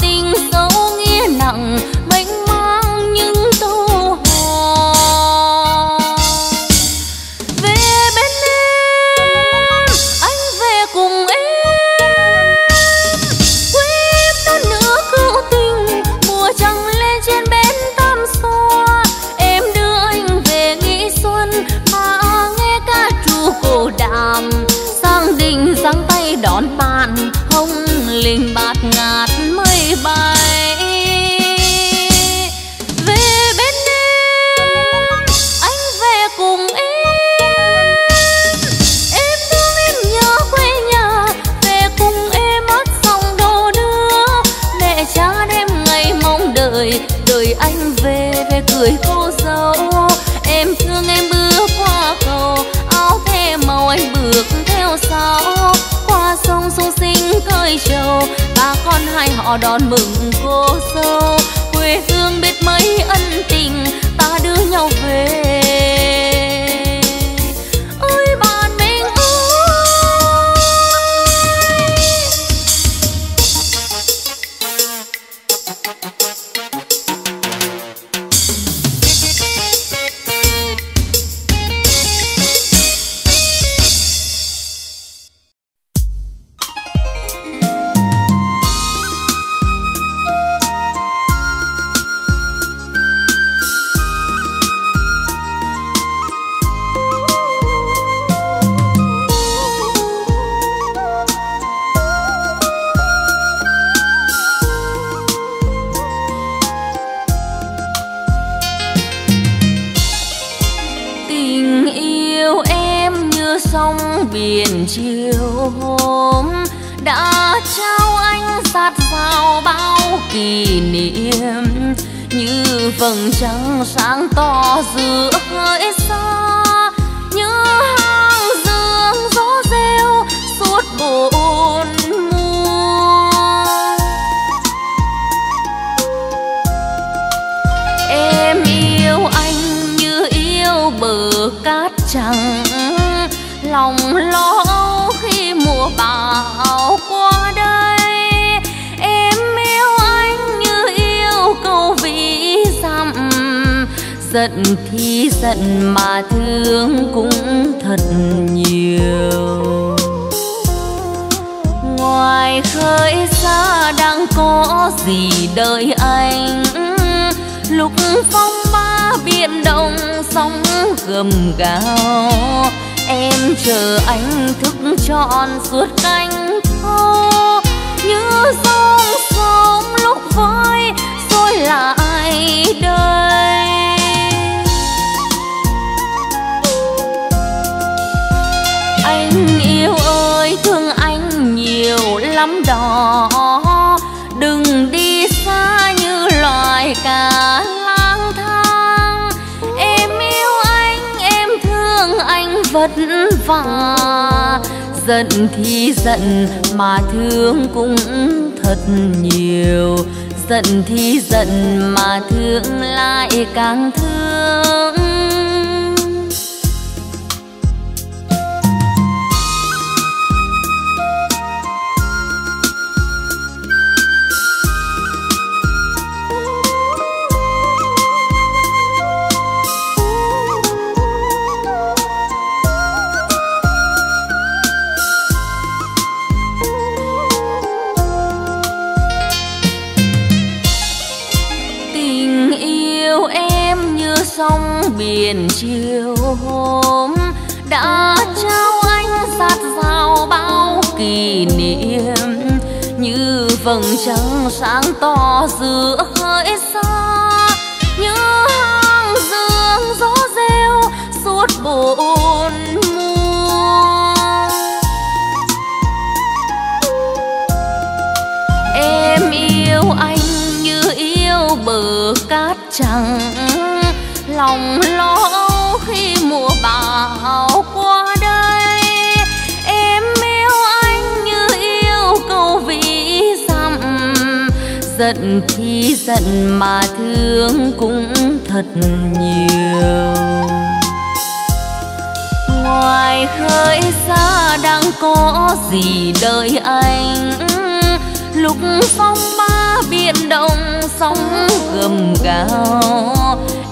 Tình dấu nghĩa nặng mênh mang những tu hò. nhau. Qua sông sung sinh cơi trầu, bà con hai họ đón mừng cô dâu. Quê hương biết mấy ân tình, ta đưa nhau về. Biển chiều hôm đã trao anh dạt vào bao kỷ niệm, như vầng trăng sáng to giữa hỡi xa, như hàng dương gió rêu suốt bốn mùa. Em yêu anh như yêu bờ cát trắng, lòng lo âu khi mùa bão qua đây. Em yêu anh như yêu câu vĩ dặm, giận khi giận mà thương cũng thật nhiều. Ngoài khơi xa đang có gì đợi anh, lúc phong ba biển động sóng gầm gào. Em chờ anh thức trọn suốt canh thâu, như sóng sớm lúc vơi rồi là ai đây. Anh yêu ơi thương anh nhiều lắm đó, đừng đi xa như loài cá lang thang. Em yêu anh, em thương anh vất vả, giận thì giận mà thương cũng thật nhiều. Giận thì giận mà thương lại càng thương. Biển chiều hôm đã trao anh dạt vào bao kỷ niệm, như vầng trăng sáng to giữa hỡi xa, như hàng dương gió rêu suốt bốn mùa. Em yêu anh như yêu bờ cát trắng, lòng lo âu khi mùa bão qua đây. Em yêu anh như yêu câu vĩ dặm, giận khi giận mà thương cũng thật nhiều. Ngoài khơi xa đang có gì đợi anh, lúc phong ba biển động sóng gầm gào.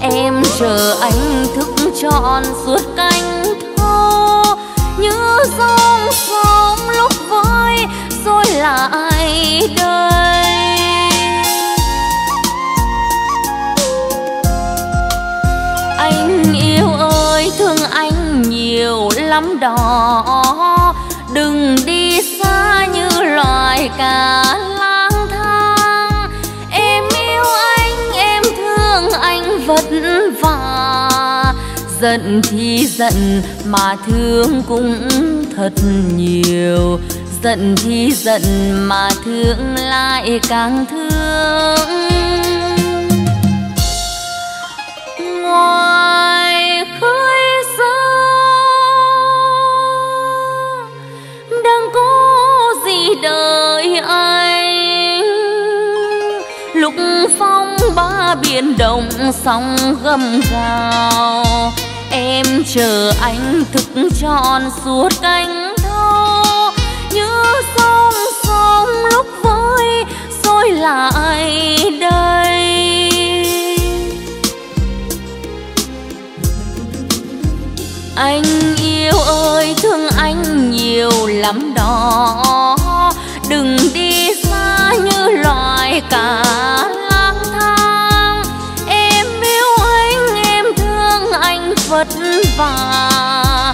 Em chờ anh thức trọn suốt canh thâu, như dòng sóng lúc vơi rồi là ai đây. Anh yêu ơi thương anh nhiều lắm đó, đừng đi xa như loài cá lang thang. Em yêu anh, em thương anh vất vả, giận thì giận mà thương cũng thật nhiều. Giận thì giận mà thương lại càng thương. Ngoài khơi xa trúc phong ba biển động sóng gầm gào. Em chờ anh thức trọn suốt cánh đau như sóng sóng lúc vơi rồi lại đây. Anh yêu ơi thương anh nhiều lắm đó, đừng đi xa như loài cá lang thang. Em yêu anh, em thương anh vất vả,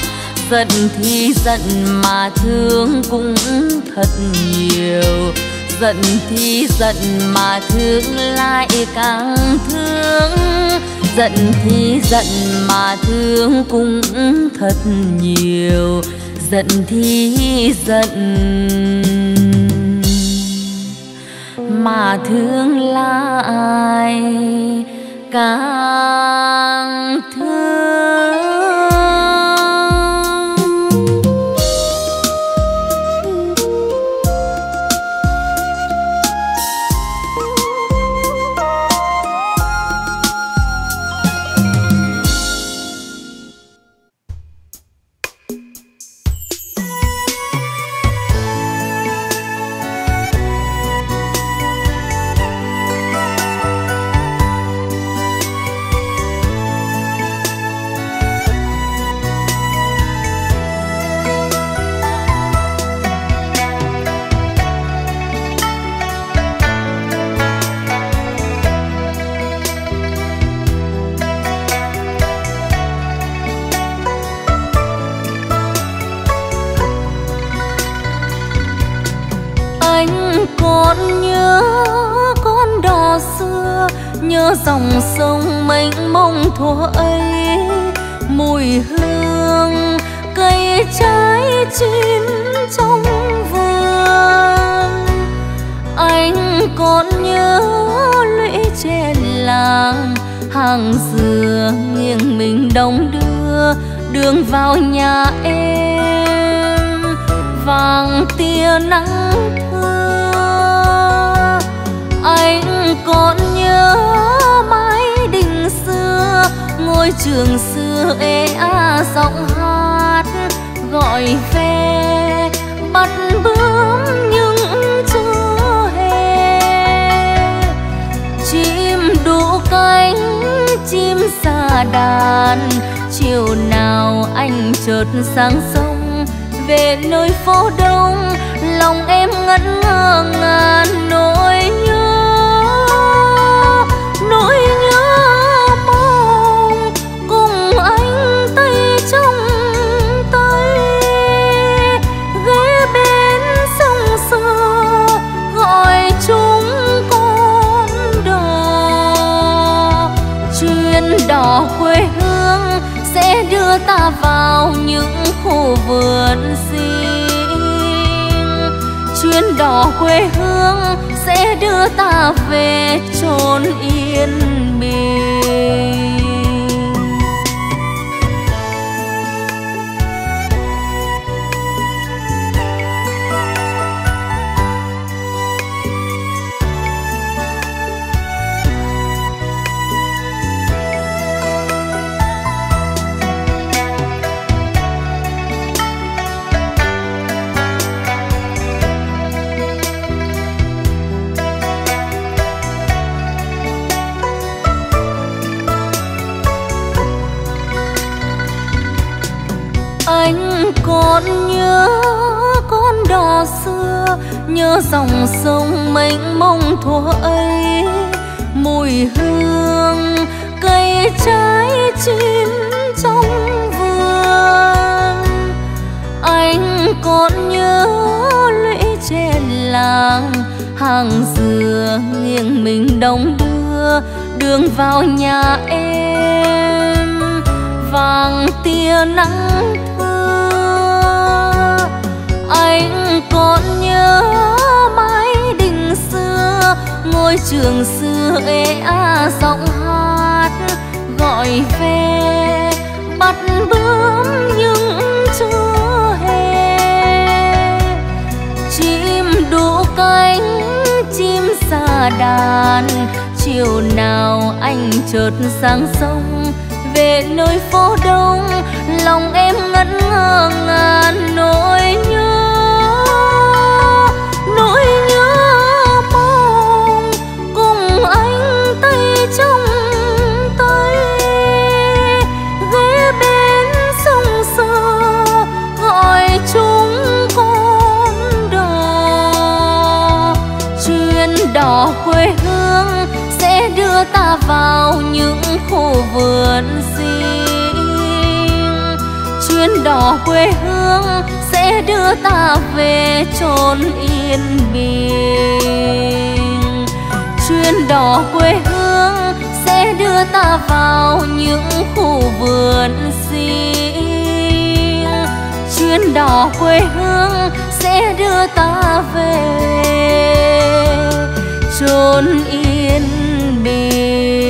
giận thì giận mà thương cũng thật nhiều, giận thì giận mà thương lại càng thương, giận thì giận mà thương cũng thật nhiều, giận thì giận mà thương lại càng thương. Con nhớ con đò xưa, nhớ dòng sông mênh mông thuở ấy, mùi hương cây trái chín trong vườn. Anh còn nhớ lũy tre làng, hàng dừa nghiêng mình đông đưa đường vào nhà em, vàng tia nắng. Anh còn nhớ mái đình xưa, ngôi trường xưa ê a giọng hát gọi về bắt bướm nhưng chưa hè. Chim đu cánh chim xa đàn, chiều nào anh chợt sang sông về nơi phố đông, lòng em ngẩn ngơ ngàn nỗi nhớ. Nỗi nhớ mong cùng anh tay trong tay, ghé bên sông xưa gọi chúng con đò. Chuyến đò quê hương sẽ đưa ta vào những khu vườn riêng, chuyến đò quê hương sẽ đưa ta về chốn yên bình. Con nhớ con đò xưa, nhớ dòng sông mênh mông thuở ấy, mùi hương cây trái chín trong vườn. Anh còn nhớ lũy tre làng, hàng dừa nghiêng mình đông đưa đường vào nhà em, vàng tia nắng. Anh còn nhớ mái đình xưa, ngôi trường xưa ê a giọng hát gọi về bắt bướm nhưng chưa hè. Chim đu cánh chim xa đàn. Chiều nào anh chợt sang sông về nơi phố đông, lòng em ngẩn ngơ ngàn nỗi nhớ, nỗi nhớ mong cùng anh tay trong tay. Ghé bên sông xưa gọi chúng con đò, chuyến đò quê hương sẽ đưa ta vào những khu vườn xinh. Chuyến đò quê hương sẽ đưa ta về chốn yên bình. Chuyến đò quê hương sẽ đưa ta vào những khu vườn xinh. Chuyến đò quê hương sẽ đưa ta về chốn yên bình.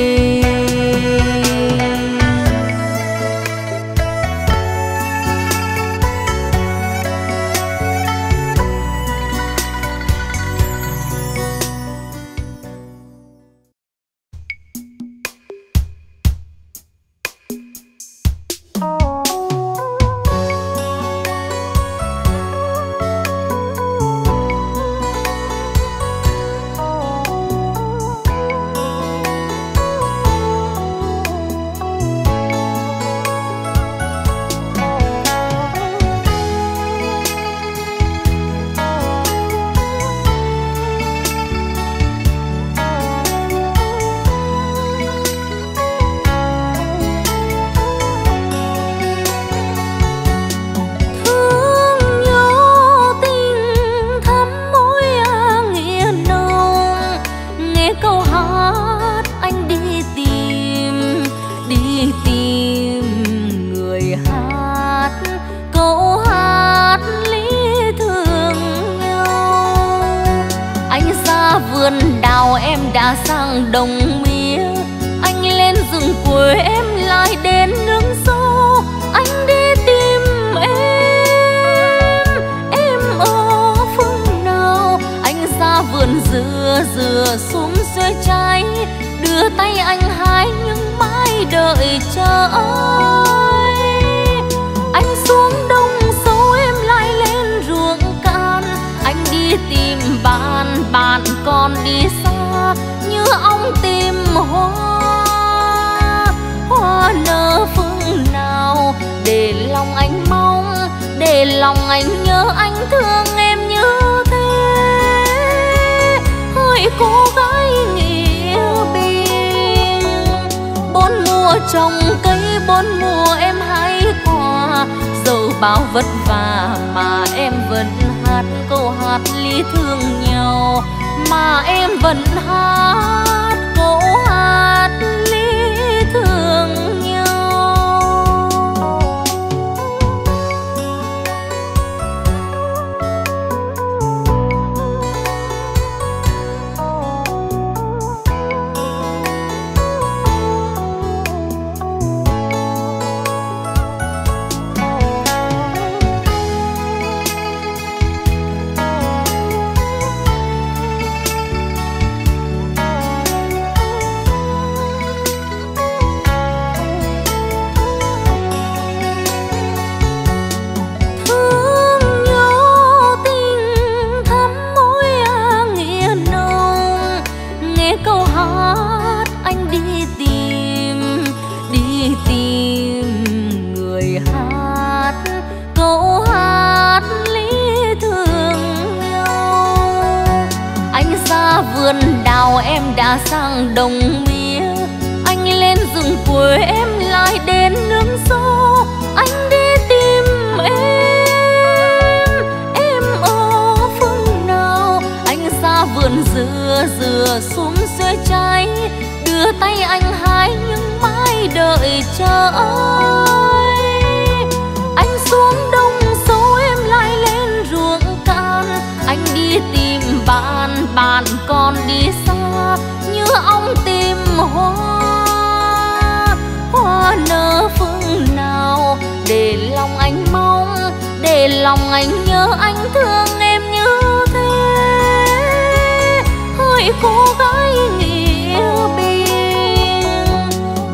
người cô gái nghĩa biên.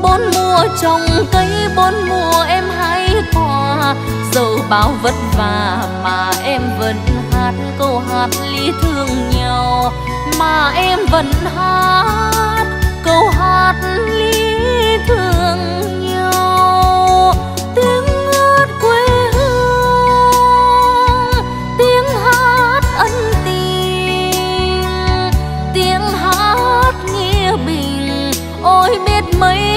Bốn mùa trồng cây, bốn mùa em hay thỏa, dẫu bao vất vả mà em vẫn hát câu hát lý thương nhau, mà em vẫn hát câu hát lý thương nhau. Tiếng hát quê hương, tiếng hát ân tình, tiếng hát nghĩa bình, ôi biết mấy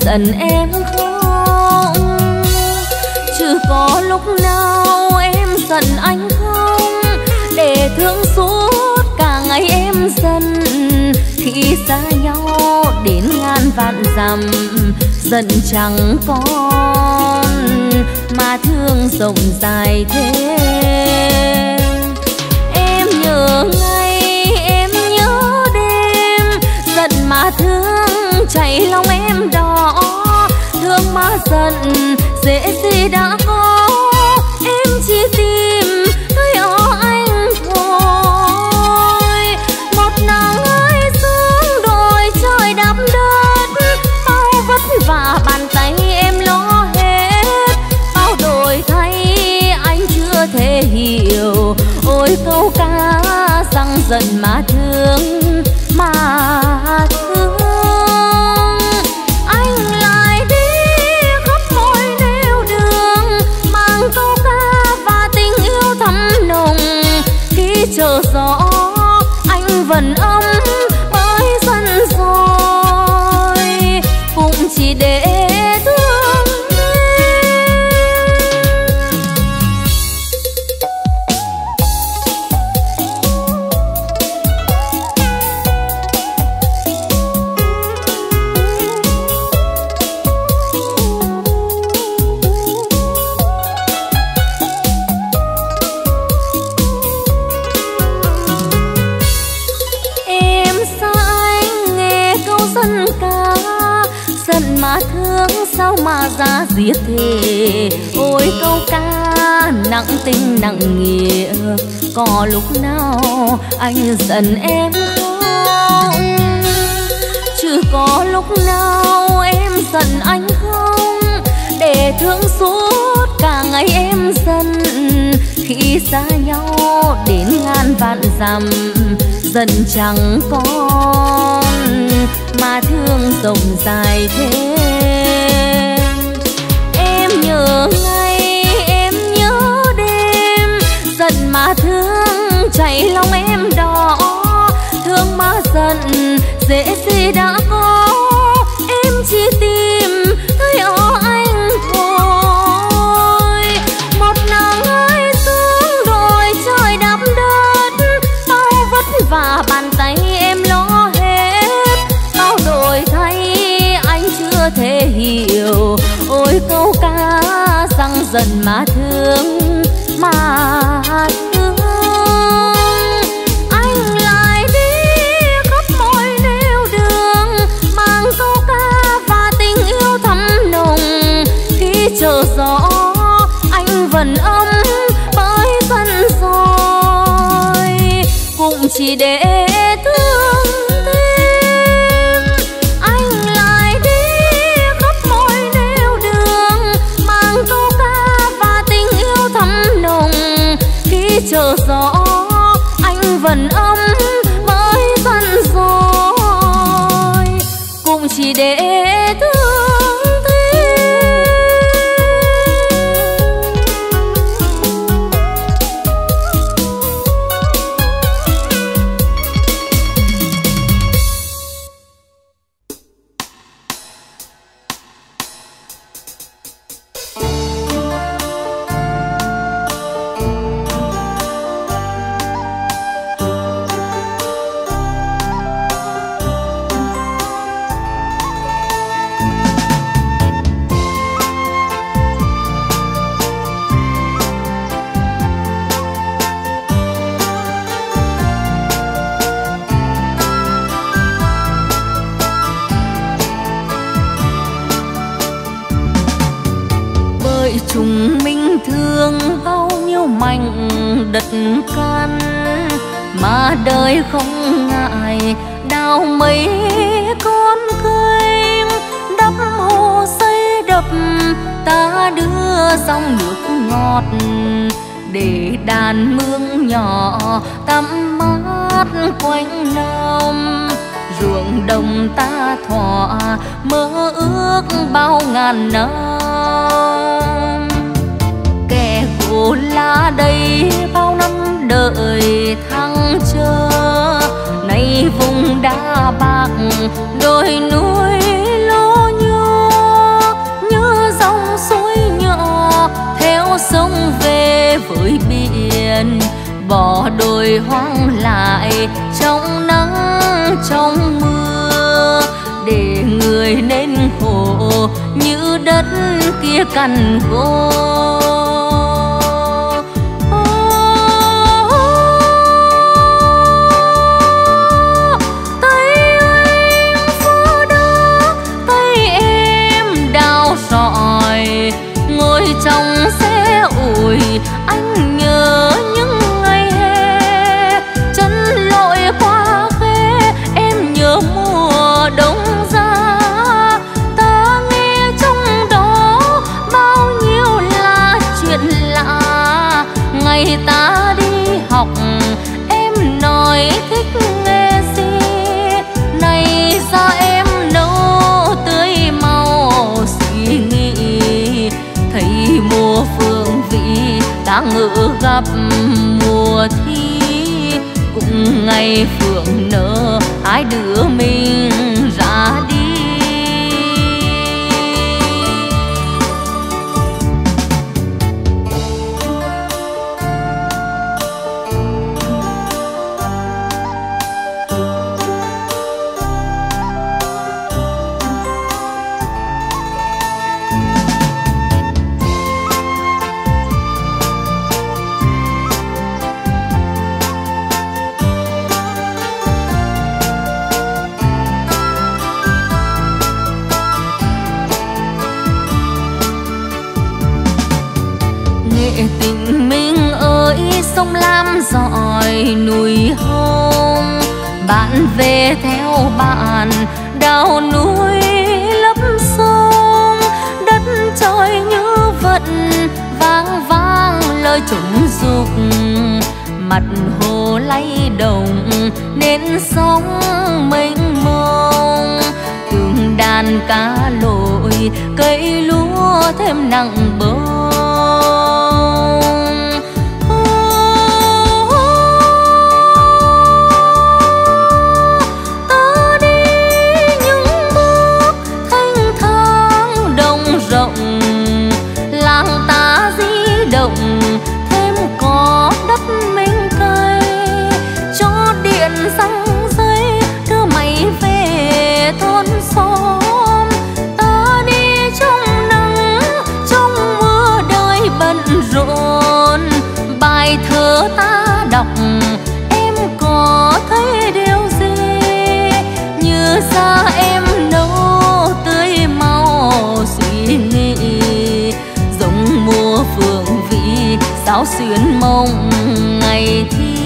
giận em không, chứ có lúc nào em giận anh không, để thương suốt cả ngày em dần. Khi xa nhau đến ngàn vạn dặm, giận chẳng còn mà thương rộng dài thế. Em nhớ ngày, em nhớ đêm, giận mà thương chảy lòng em đau. Thương mà giận dễ gì đã có, em chỉ tìm thấy ở anh thôi. Một nắng ơi xuống đồi trời đạp đất, bao vất vả bàn tay em lo hết, bao đổi thay anh chưa thể hiểu. Ôi câu ca rằng giận mà thương mà thương, chờ gió anh vẫn ấm bởi dân rồi cũng chỉ để thương mà ra giết thề. Ôi câu ca nặng tình nặng nghĩa, có lúc nào anh giận em không, chứ có lúc nào em giận anh không, để thương suốt cả ngày em dần. Khi xa nhau đến ngàn vạn dặm, giận chẳng còn mà thương rộng dài thế. Nhớ ngày, em nhớ đêm, giận mà thương chảy lòng em đỏ. Thương mà giận dễ gì đã có, em chỉ tìm thấy ở anh thôi. Một nắng ơi xuống đồi trời đạp đất, bao vất vả bàn tay em lo hết, bao đổi thay anh chưa thể hiểu. Ôi câu ca rằng giận mà thương mà thương, anh lại đi khắp mọi nẻo đường, mang câu ca và tình yêu thắm nồng. Khi chờ gió anh vẫn ấm bởi dân rồi cũng chỉ để thương thêm. Anh lại đi khắp mọi nẻo đường, mang câu ca và tình yêu thắm nồng. Khi chờ gió anh vẫn ấm với thân rồi, cũng chỉ để thương. Căn mà đời không ngại đào mấy con cây, đắp hồ xây đập ta đưa dòng nước ngọt để đàn mương nhỏ tắm mát quanh năm. Ruộng đồng ta thỏa mơ ước bao ngàn năm, kẻ gỗ lá đây bao năm đợi thăng chờ. Nay vùng đá bạc đôi núi lố nhô, như dòng suối nhỏ theo sông về với biển, bỏ đồi hoang lại trong nắng trong mưa, để người nên khổ như đất kia cằn cỗi. Ngồi trong xe ủi anh nhớ những ngày hè, chân lội qua khê em nhớ mùa đông giá. Ta nghe trong đó bao nhiêu là chuyện lạ, ngày ta đi học em nói thích nghe gì. Nay ra em nấu tươi màu suy nghĩ, thấy mùa phương vị ta ngỡ gặp mùa thi. Cũng ngày phượng nở ai đứa mình ra đi. Sông Lam dọi núi hồng, bạn về theo bạn đào núi lấp sông. Đất trời như vật vang vang lời trống dục, mặt hồ lay động nên sóng mênh mông. Tương đàn cá lội cây lúa thêm nặng bông. Thêm có đất mình cây, cho điện xăng giấy đưa máy về thôn xóm. Ta đi trong nắng trong mưa đời bận rộn, bài thơ ta đọc em có thấy điều gì. Như da em nấu tươi màu suy nghĩ, giống mùa phượng giáo xuyến mong ngày thi.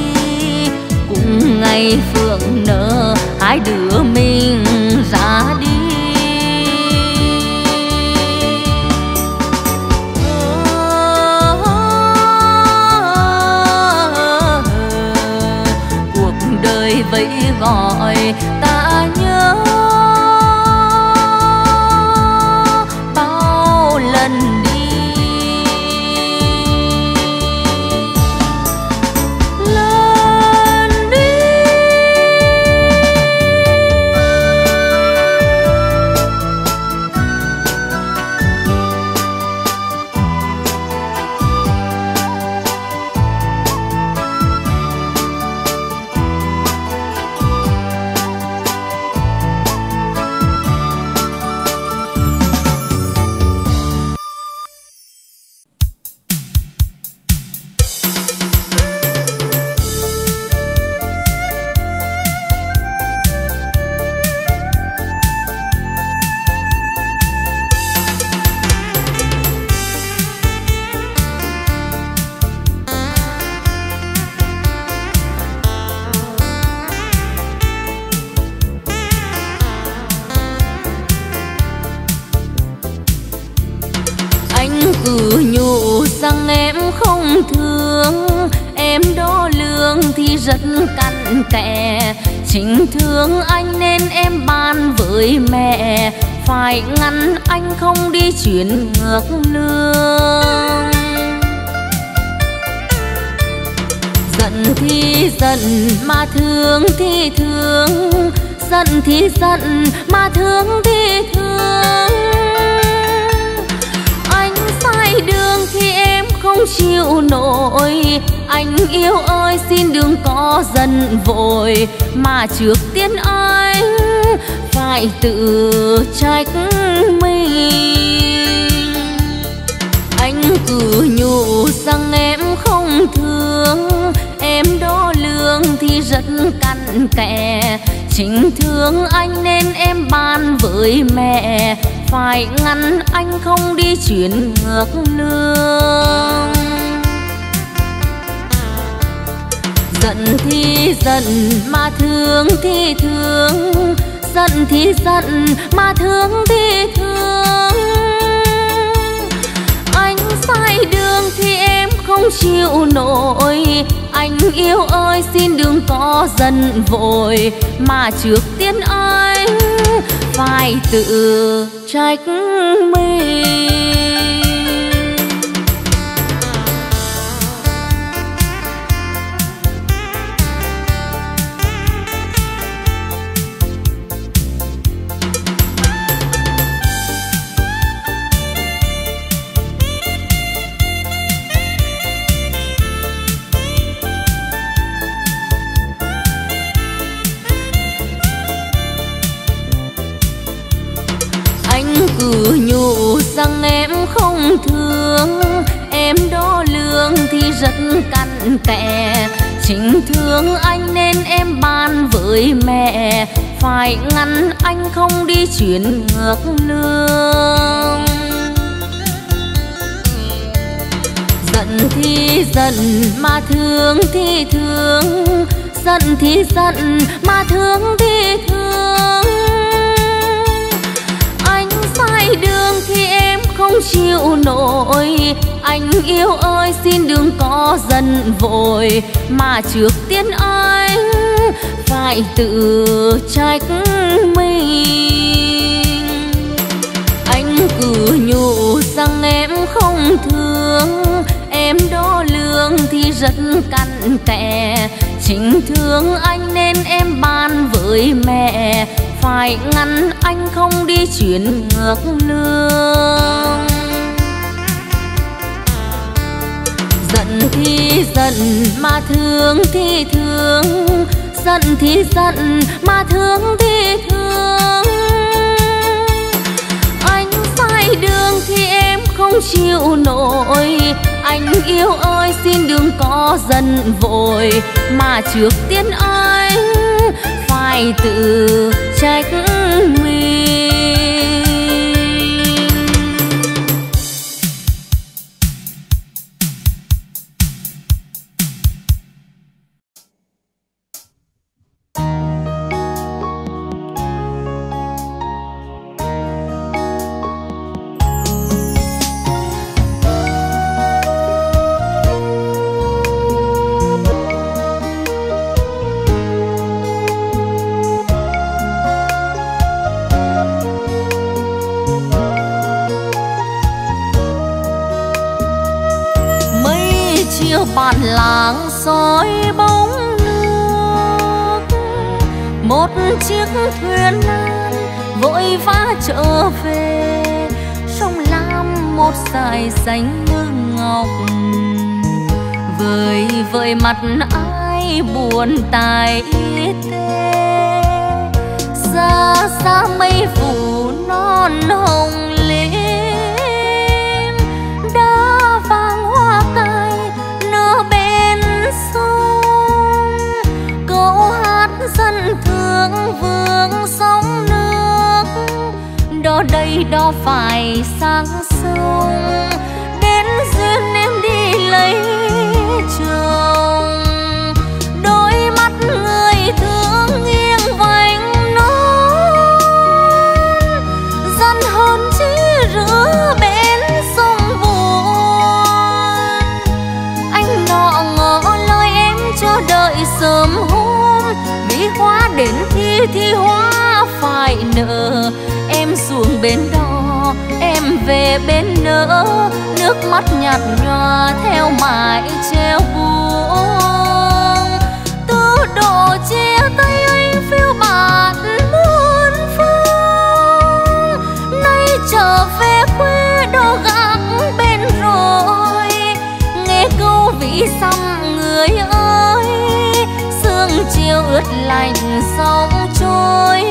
Cũng ngày phượng nở hãy đưa mình ra đi. Cuộc đời vẫy gọi ta nhớ, bao lần rất cặn kẽ, chính thương anh nên em bàn với mẹ phải ngăn anh không đi chuyển ngược lương. Giận thì giận mà thương thì thương, giận thì giận mà thương thì thương. Anh sai đường thì em không chịu nổi, anh yêu ơi xin đừng có giận vội, mà trước tiên anh phải tự trách mình. Anh cứ nhủ rằng em không thương, em đo lường thì rất cặn kẽ, chính thương anh nên em bàn với mẹ phải ngăn anh không đi chuyển ngược lương. Giận thì giận mà thương thì thương, giận thì giận mà thương thì thương. Anh sai đường thì em không chịu nổi, anh yêu ơi xin đừng có giận vội, mà trước tiên anh phải tự trách mình. Cứ nhủ rằng em không thương, em đo lường thì rất cặn kẽ, chính thương anh nên em bàn với mẹ phải ngăn anh không đi chuyển ngược lương. Giận thì giận mà thương thì thương, giận thì giận mà thương thì thương. Sai đường thì em không chịu nổi, anh yêu ơi xin đừng có giận vội, mà trước tiên anh phải tự trách mình. Anh cứ nhủ rằng em không thương, em đo lường thì rất cặn kẽ, chính thương anh nên em bàn với mẹ phải ngăn anh không đi chuyển ngược lương. Giận thì giận mà thương thì thương, giận thì giận mà thương thì thương. Anh sai đường thì em không chịu nổi, anh yêu ơi xin đừng có giận vội, mà trước tiên anh phải tự trách mình. kia bản làng soi bóng nước, một chiếc thuyền nan vội vã trở về. Sông Lam một dải xanh nước ngọc, vời vợi mặt ai buồn tài tê. Xa xa mây phủ non hồng lên, đã vàng hoa cài nở bên sông. Câu hát dân thương vương sóng nước, đó đây đó phải sang sông. Đến duyên em đi lấy chồng, đôi mắt người thương nghiêng vành. Sớm hôm bí hoa đến thi thì hoa phải nở, em xuống bên đó em về bên nỡ. Nước mắt nhạt nhòa theo mãi treo buông, tứ độ chia tay anh phiêu bạt muôn phương. Nay trở về quê đó gác bên rồi, nghe câu vĩ xăm người ơi. Chiều ướt lạnh sóng trôi,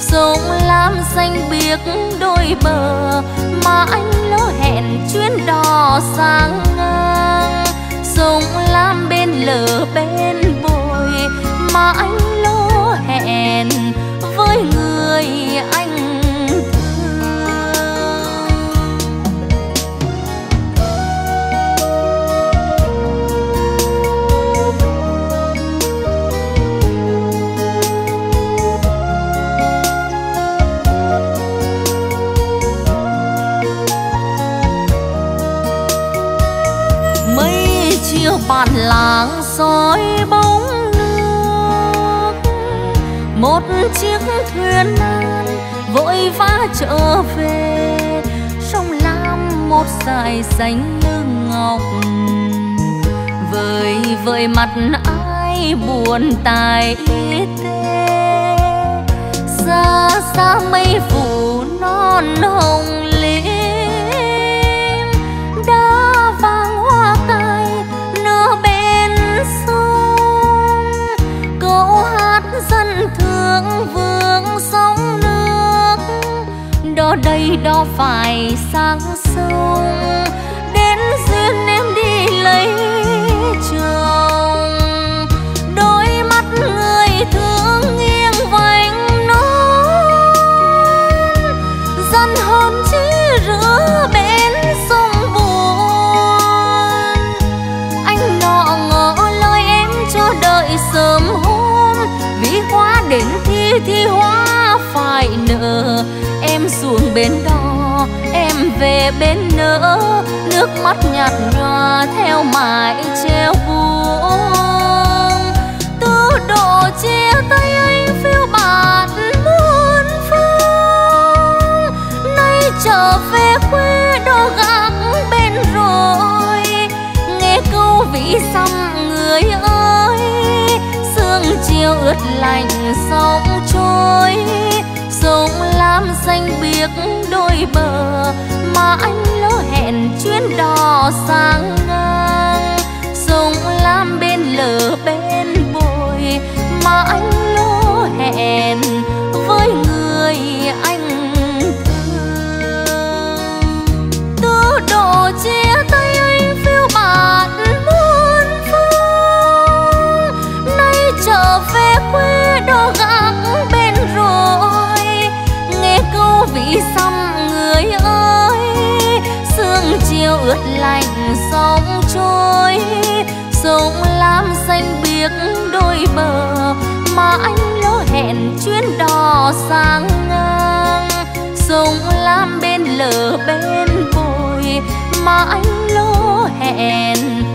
sông Lam xanh biếc đôi bờ mà anh lỡ hẹn chuyến đò sang ngang. Sông Lam bên lở bên bồi mà anh lỡ hẹn với người anh. Bản làng soi bóng nước, một chiếc thuyền nan vội vã trở về. Sông Lam một dải xanh nước ngọc, vời vợi mặt ai buồn tài tê. Xa xa mây phủ non hồng lên, đã vàng hoa cài sông. Câu hát dân thương vương sóng nước, đó đây đó phải sang sông. Đến duyên em đi lấy chồng, đôi mắt người thương nghiêng vành non. Dân hồn chỉ rửa bên sông buồn, anh nọ ngỡ cho đợi sớm hôm bí hoa đến thi thì hoa phải nở. Em xuống bên đó em về bên nỡ. Nước mắt nhạt nhòa theo mãi treo buông, tứ độ chia tay anh phiêu bạt muôn phương. Nay trở về quê đó gác bên rồi, nghe câu vĩ xăm người ơi. Sương chiều ướt lạnh sóng trôi, sông Lam xanh biếc đôi bờ mà anh lỡ hẹn chuyến đò sang ngang. Sông Lam bên lở bên bồi mà anh lỡ hẹn với người anh thương. Tứ độ chia tay anh phiêu bạt muôn phương, nay trở về quê đó gác bên rồi, nghe câu vĩ xăm người ơi. Sương chiều ướt lạnh sóng trôi, sông Lam xanh biếc đôi bờ mà anh lỡ hẹn chuyến đò sang ngang. Sông Lam bên lở bên bồi mà anh lỡ hẹn